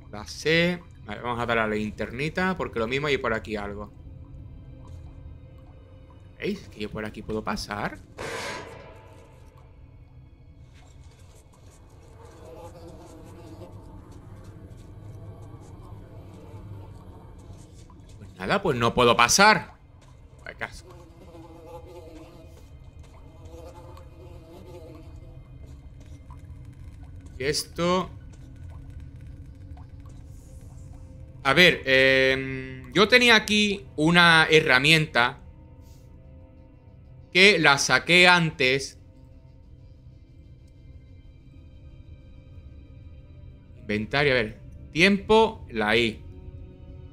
La C. Vale, vamos a dar a la linternita porque lo mismo hay por aquí algo. ¿Veis? Que yo por aquí puedo pasar. Nada, pues no puedo pasar. Ay, casco. Y esto... A ver, eh, yo tenía aquí una herramienta que la saqué antes. Inventario, a ver. Tiempo, la I.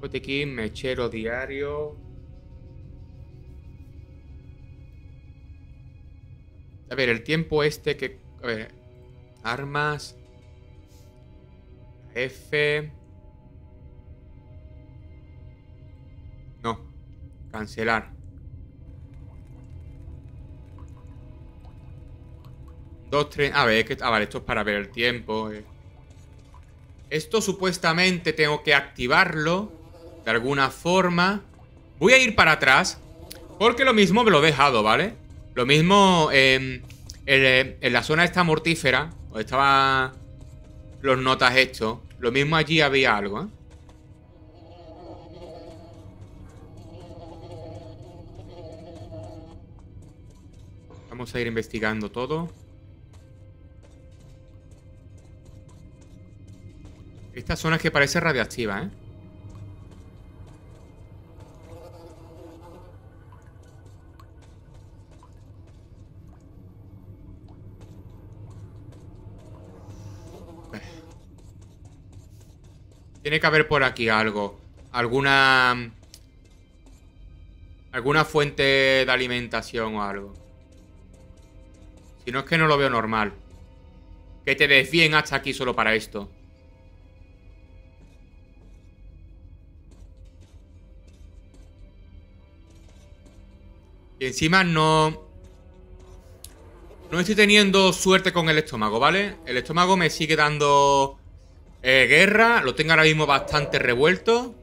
Botiquín, mechero diario. A ver, el tiempo este que... A ver. Armas. F. No. Cancelar. Dos, tres... A ver, es que... Ah, vale, esto es para ver el tiempo. Eh. Esto supuestamente tengo que activarlo. De alguna forma. Voy a ir para atrás. Porque lo mismo me lo he dejado, ¿vale? Lo mismo eh, en, en la zona esta mortífera. Donde estaban los notas estos. Lo mismo allí había algo, ¿eh? Vamos a ir investigando todo. Esta zona es que parece radiactiva, ¿eh? Tiene que haber por aquí algo. Alguna... Alguna fuente de alimentación o algo. Si no es que no lo veo normal. Que te desvíen hasta aquí solo para esto. Y encima no... No estoy teniendo suerte con el estómago, ¿vale? El estómago me sigue dando... Eh, guerra, lo tengo ahora mismo bastante revuelto.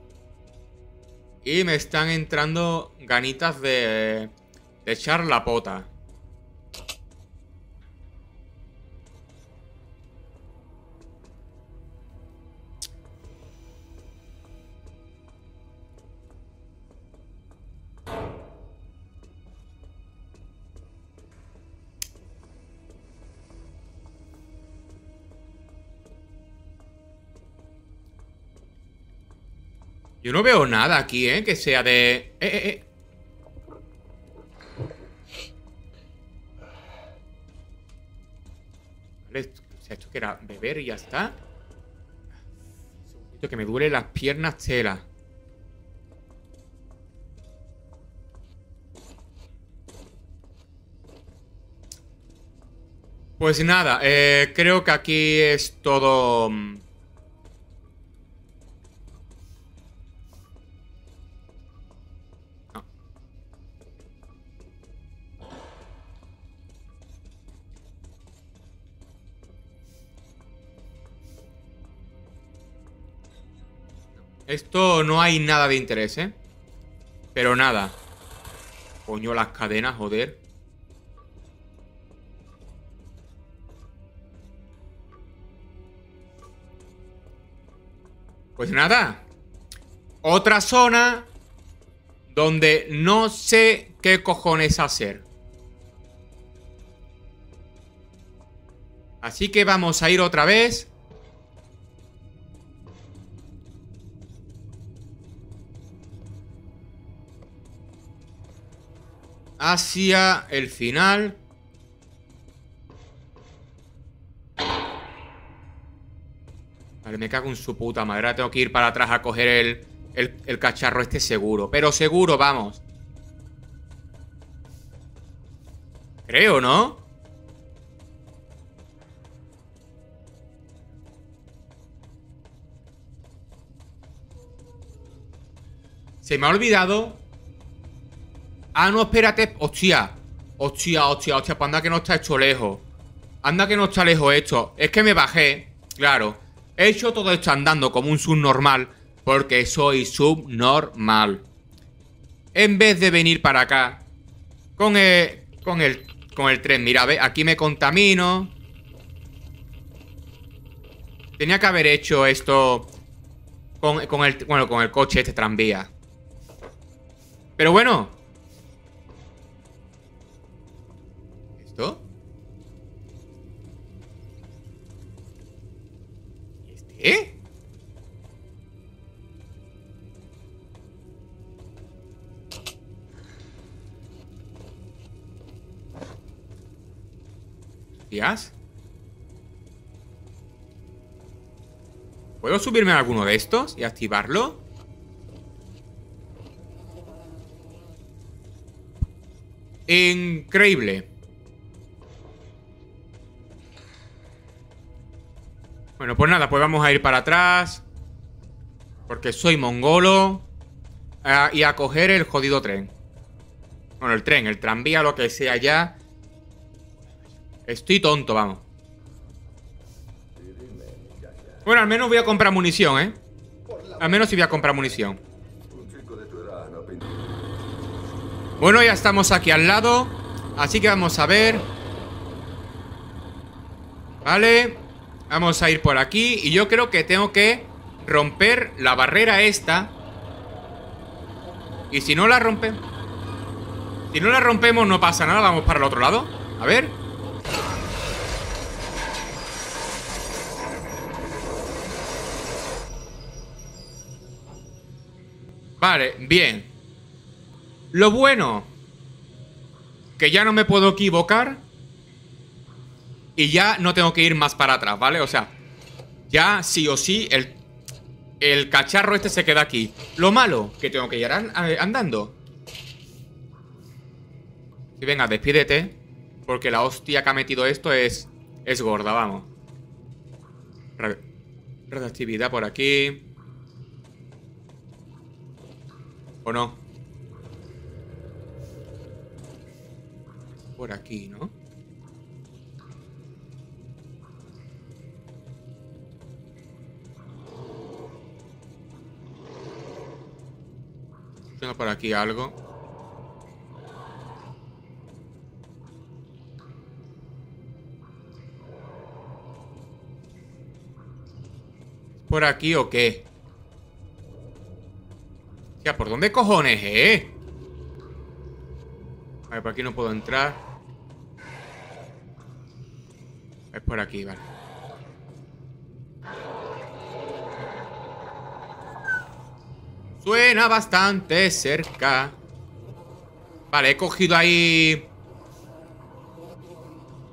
Y me están entrando ganitas de, de echar la pota. Yo no veo nada aquí, ¿eh? Que sea de... Eh, eh, eh. Vale, esto, o sea, esto que era beber y ya está. Un segundito que me duelen las piernas, tela. Pues nada, eh, creo que aquí es todo... Esto no hay nada de interés, ¿eh? Pero nada. Coño, las cadenas, joder. Pues nada. Otra zona donde no sé qué cojones hacer. Así que vamos a ir otra vez. Hacia el final. Vale, me cago en su puta madre. Ahora tengo que ir para atrás a coger el, el, el cacharro este seguro. Pero seguro, vamos. Creo, ¿no? Se me ha olvidado. Ah, no, espérate. Hostia. Hostia, hostia, hostia. Pues anda que no está hecho lejos. Anda que no está lejos esto. Es que me bajé. Claro. He hecho todo esto andando como un subnormal. Porque soy subnormal. En vez de venir para acá. Con el... Con el, con el tren. Mira, ve. Aquí me contamino. Tenía que haber hecho esto... Con, con el... Bueno, con el coche este tranvía. Pero bueno... ¿Eh? ¿Tías? ¿Puedo subirme a alguno de estos y activarlo? Increíble. Bueno, pues nada, pues vamos a ir para atrás. Porque soy mongolo. A, y a coger el jodido tren. Bueno, el tren, el tranvía, lo que sea ya. Estoy tonto, vamos. Bueno, al menos voy a comprar munición, ¿eh? Al menos sí voy a comprar munición. Bueno, ya estamos aquí al lado. Así que vamos a ver. Vale. Vamos a ir por aquí. Y yo creo que tengo que romper la barrera esta. Y si no la rompemos... Si no la rompemos no pasa nada. Vamos para el otro lado. A ver. Vale, bien. Lo bueno... Que ya no me puedo equivocar... Y ya no tengo que ir más para atrás, ¿vale? O sea, ya sí o sí el, el cacharro este se queda aquí. Lo malo, que tengo que ir an andando. Y venga, despídete. Porque la hostia que ha metido esto es, es gorda, vamos. Radioactividad por aquí. ¿O no? Por aquí, ¿no? Tengo por aquí algo. ¿Por aquí o qué? Ya, ¿por dónde cojones, eh? A ver, por aquí no puedo entrar. Es por aquí, vale. Suena bastante cerca. Vale, he cogido ahí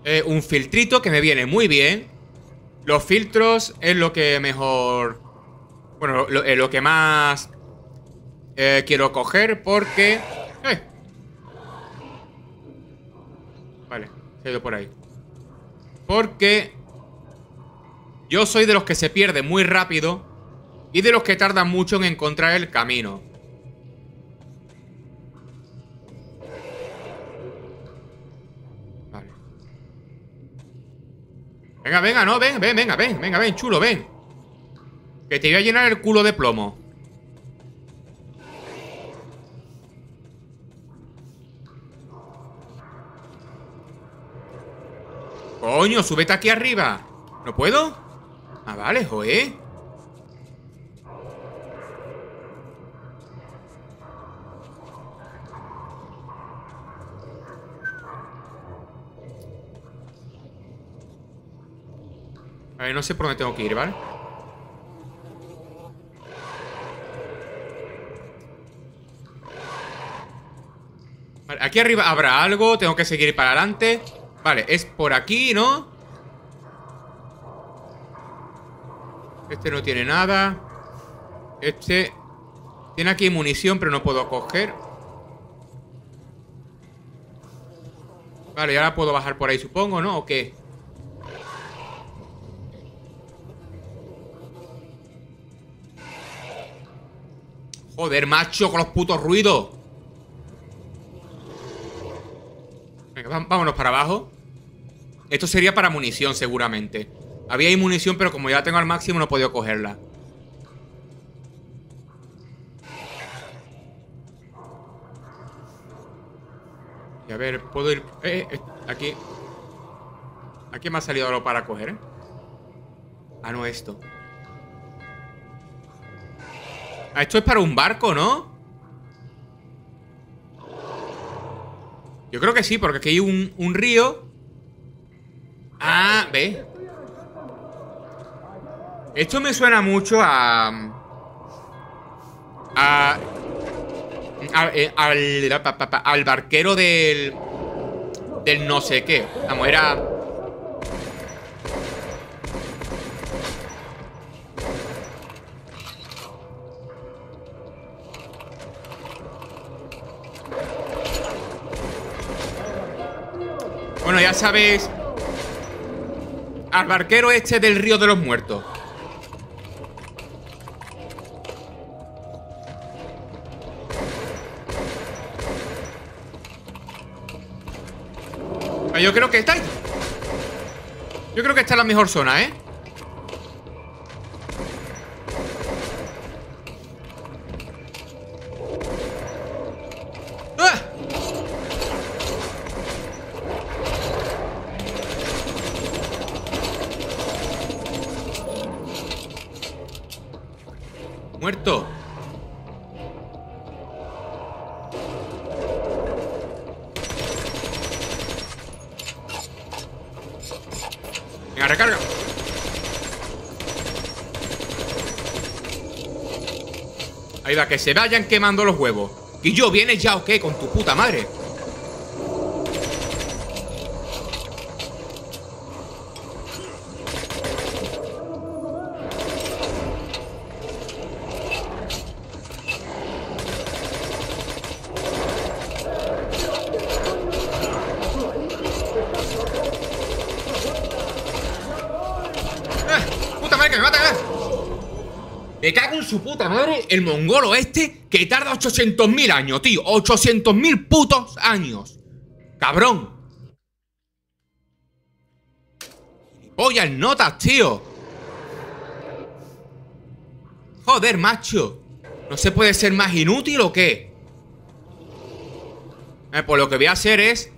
eh, un filtrito que me viene muy bien. Los filtros es lo que mejor... Bueno, lo, eh, lo que más eh, quiero coger porque... Eh. Vale, se ha ido por ahí. Porque yo soy de los que se pierde muy rápido. Y de los que tardan mucho en encontrar el camino. Vale. Venga, venga, no, ven, ven, venga, ven, venga, ven, chulo, ven. Que te voy a llenar el culo de plomo. Coño, súbete aquí arriba. ¿No puedo? Ah, vale, joe. A ver, no sé por dónde tengo que ir, ¿vale? Vale, aquí arriba habrá algo. Tengo que seguir para adelante. Vale, es por aquí, ¿no? Este no tiene nada. Este... Tiene aquí munición, pero no puedo coger. Vale, y ahora puedo bajar por ahí, supongo, ¿no? ¿O qué? Joder, macho, con los putos ruidos. Venga, vámonos para abajo. Esto sería para munición, seguramente. Había ahí munición, pero como ya la tengo al máximo, no he podido cogerla. Y a ver, puedo ir... Eh, eh, aquí. Aquí me ha salido algo para coger, ¿eh? Ah, no, esto. Ah, esto es para un barco, ¿no? Yo creo que sí, porque aquí hay un, un río. Ah, ve. Esto me suena mucho a... A... a eh, al, al barquero del... Del no sé qué. Vamos, era... Bueno, ya sabéis. Al barquero este del río de los muertos. Yo creo que está. Yo creo que está en la mejor zona, ¿eh? Muerto. Venga, recarga. Ahí va, que se vayan quemando los huevos. Y yo, ¿vienes ya o qué? Con tu puta madre. Me cago en su puta madre el mongolo este que tarda ochocientos mil años, tío. ochocientos mil putos años. Cabrón. Pollas notas, tío. Joder, macho. ¿No se puede ser más inútil o qué? Eh, pues lo que voy a hacer es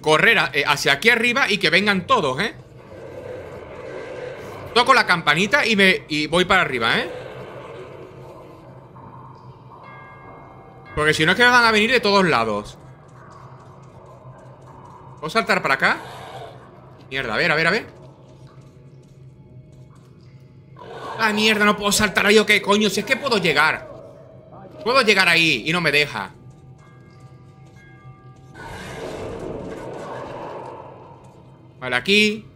correr a, eh, hacia aquí arriba y que vengan todos, ¿eh? Toco la campanita y, me, y voy para arriba, ¿eh? Porque si no es que me van a venir de todos lados. ¿Puedo saltar para acá? Mierda, a ver, a ver, a ver. Ah, mierda, no puedo saltar ahí, ¿o qué coño? Si es que puedo llegar. Puedo llegar ahí y no me deja. Vale, aquí.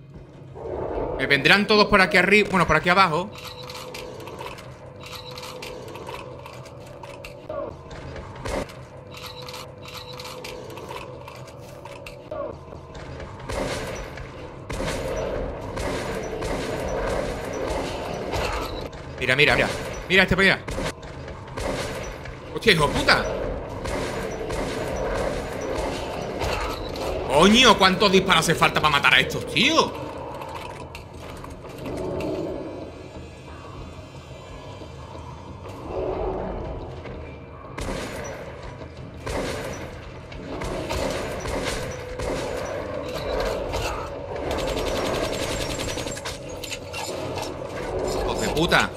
Me vendrán todos por aquí arriba. Bueno, por aquí abajo. Mira, mira, mira. Mira este, mira. Hostia, hijo puta. Coño, ¿cuántos disparos hace falta para matar a estos, tío? puta.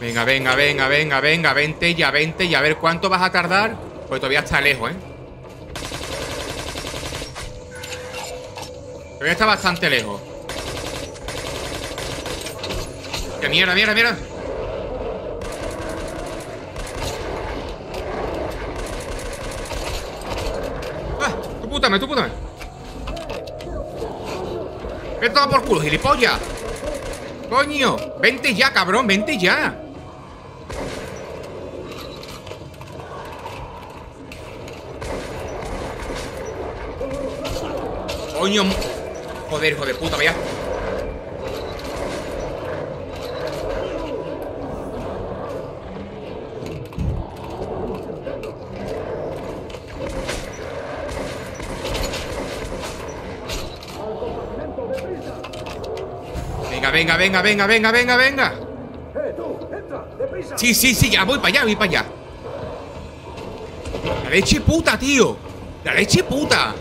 Venga, venga, venga, venga, venga, vente ya, vente ya. A ver cuánto vas a tardar. Pues todavía está lejos, ¿eh? Todavía está bastante lejos. ¡Qué mierda, mierda, mierda! ¡Ah! ¡Tú pútame, tú pútame! ¡Vete todo por culo, gilipollas! ¡Coño! ¡Vente ya, cabrón! ¡Vente ya! Coño, joder, hijo de puta, vaya. Venga, venga, venga, venga, venga, venga, venga. Sí, sí, sí, ya voy para allá, voy para allá. La leche puta, tío. La leche puta.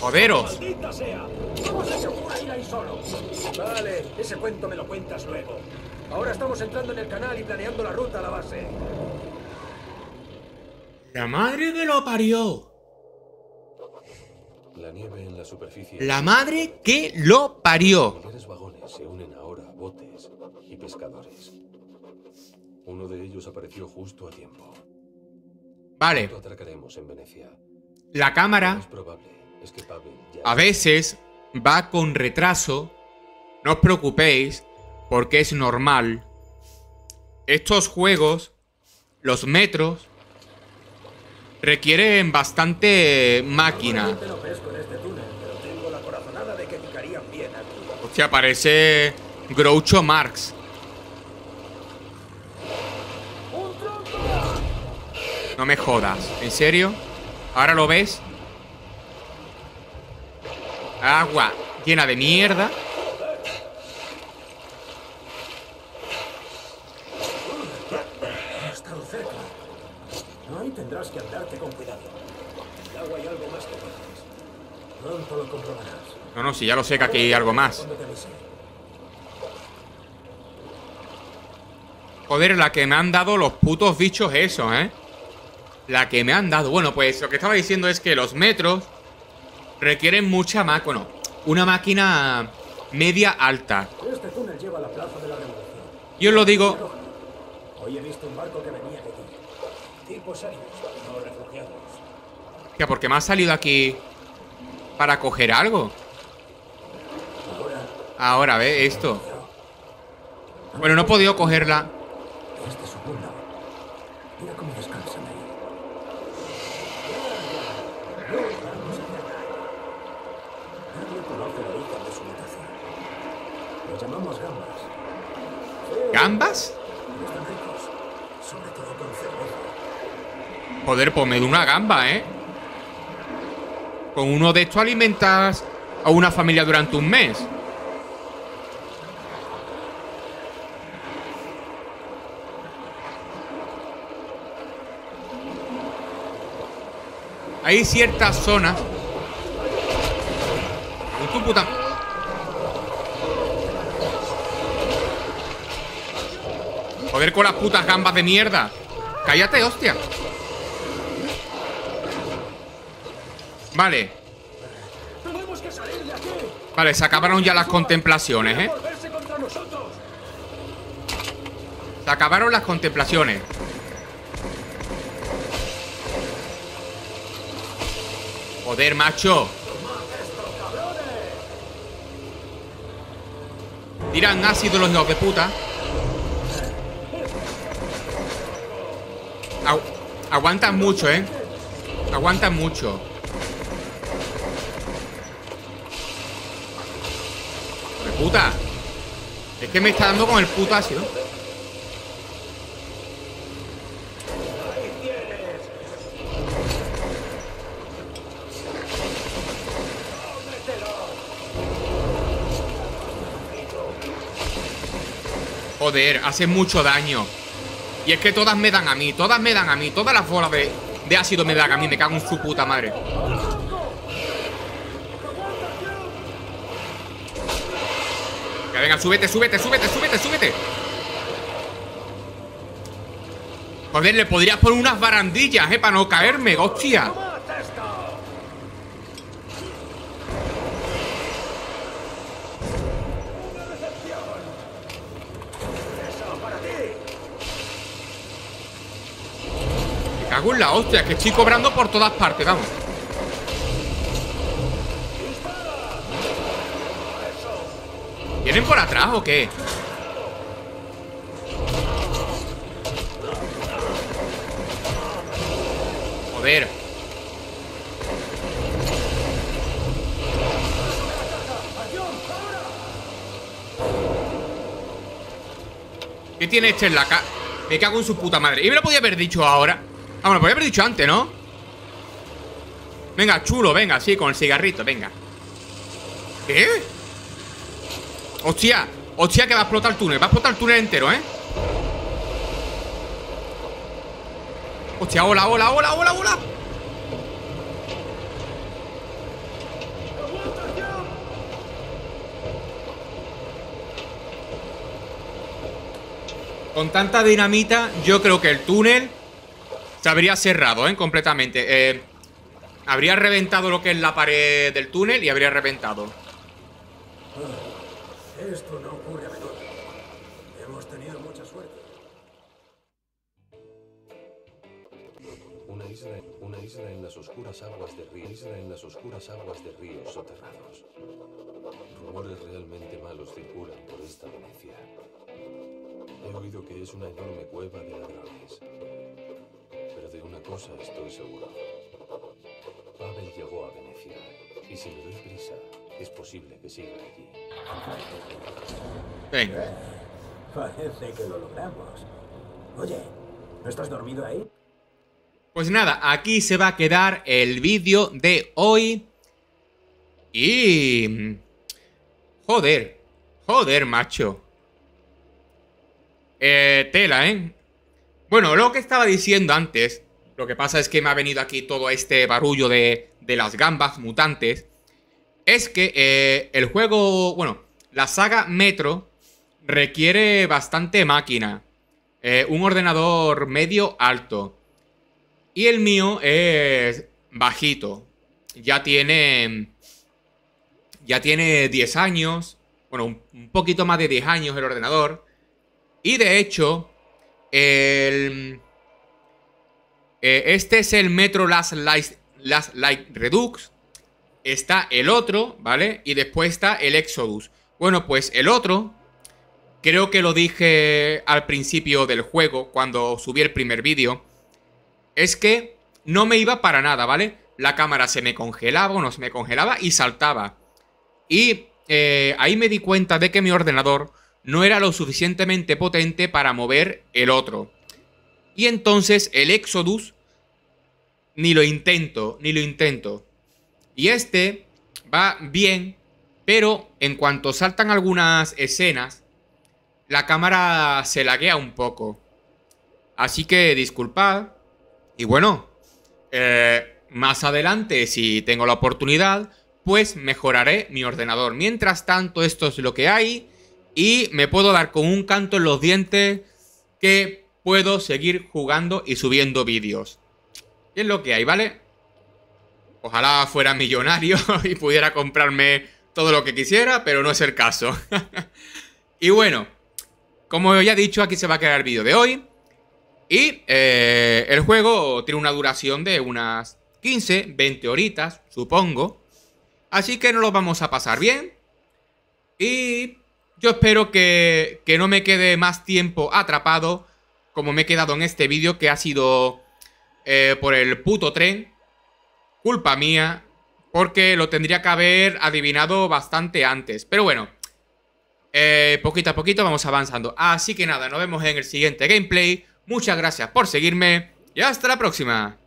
Joderos. ¿Cómo se te ocurre ir ahí solo? Vale, ese cuento me lo cuentas luego. Ahora estamos entrando en el canal y planeando la ruta a la base. La madre que lo parió. La nieve en la superficie. La madre que lo parió. Los vagones se unen ahora a botes y pescadores. Uno de ellos apareció justo a tiempo. Vale. Atracaremos en Venecia. La cámara. Es probable. A veces va con retraso. No os preocupéis, porque es normal. Estos juegos, los metros, requieren bastante máquina. Hostia, parece Groucho Marx. No me jodas, ¿en serio? ¿Ahora lo ves? Agua llena de mierda. No, no, si ya lo sé que aquí hay algo más. Joder, la que me han dado los putos bichos esos, ¿eh? La que me han dado. Bueno, pues lo que estaba diciendo es que los metros requieren mucha máquina, bueno, una máquina media alta. Este túnel lleva a la plaza de la Revolución. Yo os lo digo. Hoy he visto un barco que venía de ti. Tipos serios, no refugiados. Ya, porque me ha salido aquí para coger algo. Ahora, Ahora ve esto. Bueno, no he podido cogerla. Este es su mundo. Mira cómo descansan ahí. Llamamos gambas. ¿Gambas? Joder, ponme una gamba, ¿eh? Con uno de estos alimentas a una familia durante un mes. Hay ciertas zonas. ¡Tu puta! Joder con las putas gambas de mierda. Cállate, hostia. Vale. Vale, se acabaron ya las contemplaciones, ¿eh? Se acabaron las contemplaciones. Joder, macho. Tiran ácido los hijos de puta. Aguantan mucho, ¿eh? Aguantan mucho. puta. Es que me está dando con el puto ácido. Joder, hace mucho daño. Y es que todas me dan a mí, todas me dan a mí, todas las bolas de, de ácido me dan a mí, me cago en su puta madre. Que venga, súbete, súbete, súbete, súbete, súbete. Joder, le podrías poner unas barandillas, eh, para no caerme, hostia. La hostia, que estoy cobrando por todas partes, vamos. ¿Vienen por atrás o qué? Joder. ¿Qué tiene este en la cara? Me cago en su puta madre. Y me lo podía haber dicho ahora. Ah, bueno, podría haber dicho antes, ¿no? Venga, chulo, venga, sí, con el cigarrito, venga. ¿Qué? Hostia, hostia que va a explotar el túnel. Va a explotar el túnel entero, ¿eh? Hostia, hola, hola, hola, hola, hola. Con tanta dinamita, yo creo que el túnel se habría cerrado, ¿eh? Completamente. Eh, habría reventado lo que es la pared del túnel y habría reventado. Esto no ocurre a menudo. Hemos tenido mucha suerte. Una isla, una isla en las oscuras aguas del río. Isla en las oscuras aguas de ríos soterrados. Rumores realmente malos circulan por esta Venecia. He oído que es una enorme cueva de ladrones. Pero de una cosa estoy seguro. Pavel llegó a Venecia. Y si le doy prisa, es posible que siga allí. Venga. Eh, parece que lo logramos. Oye, ¿no estás dormido ahí? Pues nada, aquí se va a quedar el vídeo de hoy. Y... Joder. Joder, macho. Eh, tela, ¿eh? Bueno, lo que estaba diciendo antes, lo que pasa es que me ha venido aquí todo este barullo de, de las gambas mutantes, es que eh, el juego, bueno, la saga Metro requiere bastante máquina, eh, un ordenador medio alto, y el mío es bajito, ya tiene, ya tiene diez años, bueno, un, un poquito más de diez años el ordenador, y de hecho... El, eh, este es el Metro Last Light, Last Light Redux. Está el otro, ¿vale? Y después está el Exodus. Bueno, pues el otro, creo que lo dije al principio del juego, cuando subí el primer vídeo, es que no me iba para nada, ¿vale? La cámara se me congelaba o no se me congelaba y saltaba. Y eh, ahí me di cuenta de que mi ordenador no era lo suficientemente potente para mover el otro. Y entonces el Exodus ni lo intento, ni lo intento. Y este va bien, pero en cuanto saltan algunas escenas, la cámara se laguea un poco. Así que disculpad. Y bueno, eh, más adelante, si tengo la oportunidad, pues mejoraré mi ordenador. Mientras tanto, esto es lo que hay. Y me puedo dar con un canto en los dientes que puedo seguir jugando y subiendo vídeos. Y es lo que hay, ¿vale? Ojalá fuera millonario y pudiera comprarme todo lo que quisiera, pero no es el caso. Y bueno, como ya he dicho, aquí se va a quedar el vídeo de hoy. Y eh, el juego tiene una duración de unas quince, veinte horitas, supongo. Así que nos lo vamos a pasar bien. Y... yo espero que, que no me quede más tiempo atrapado como me he quedado en este vídeo, que ha sido eh, por el puto tren. Culpa mía, porque lo tendría que haber adivinado bastante antes. Pero bueno, eh, poquito a poquito vamos avanzando. Así que nada, nos vemos en el siguiente gameplay. Muchas gracias por seguirme y hasta la próxima.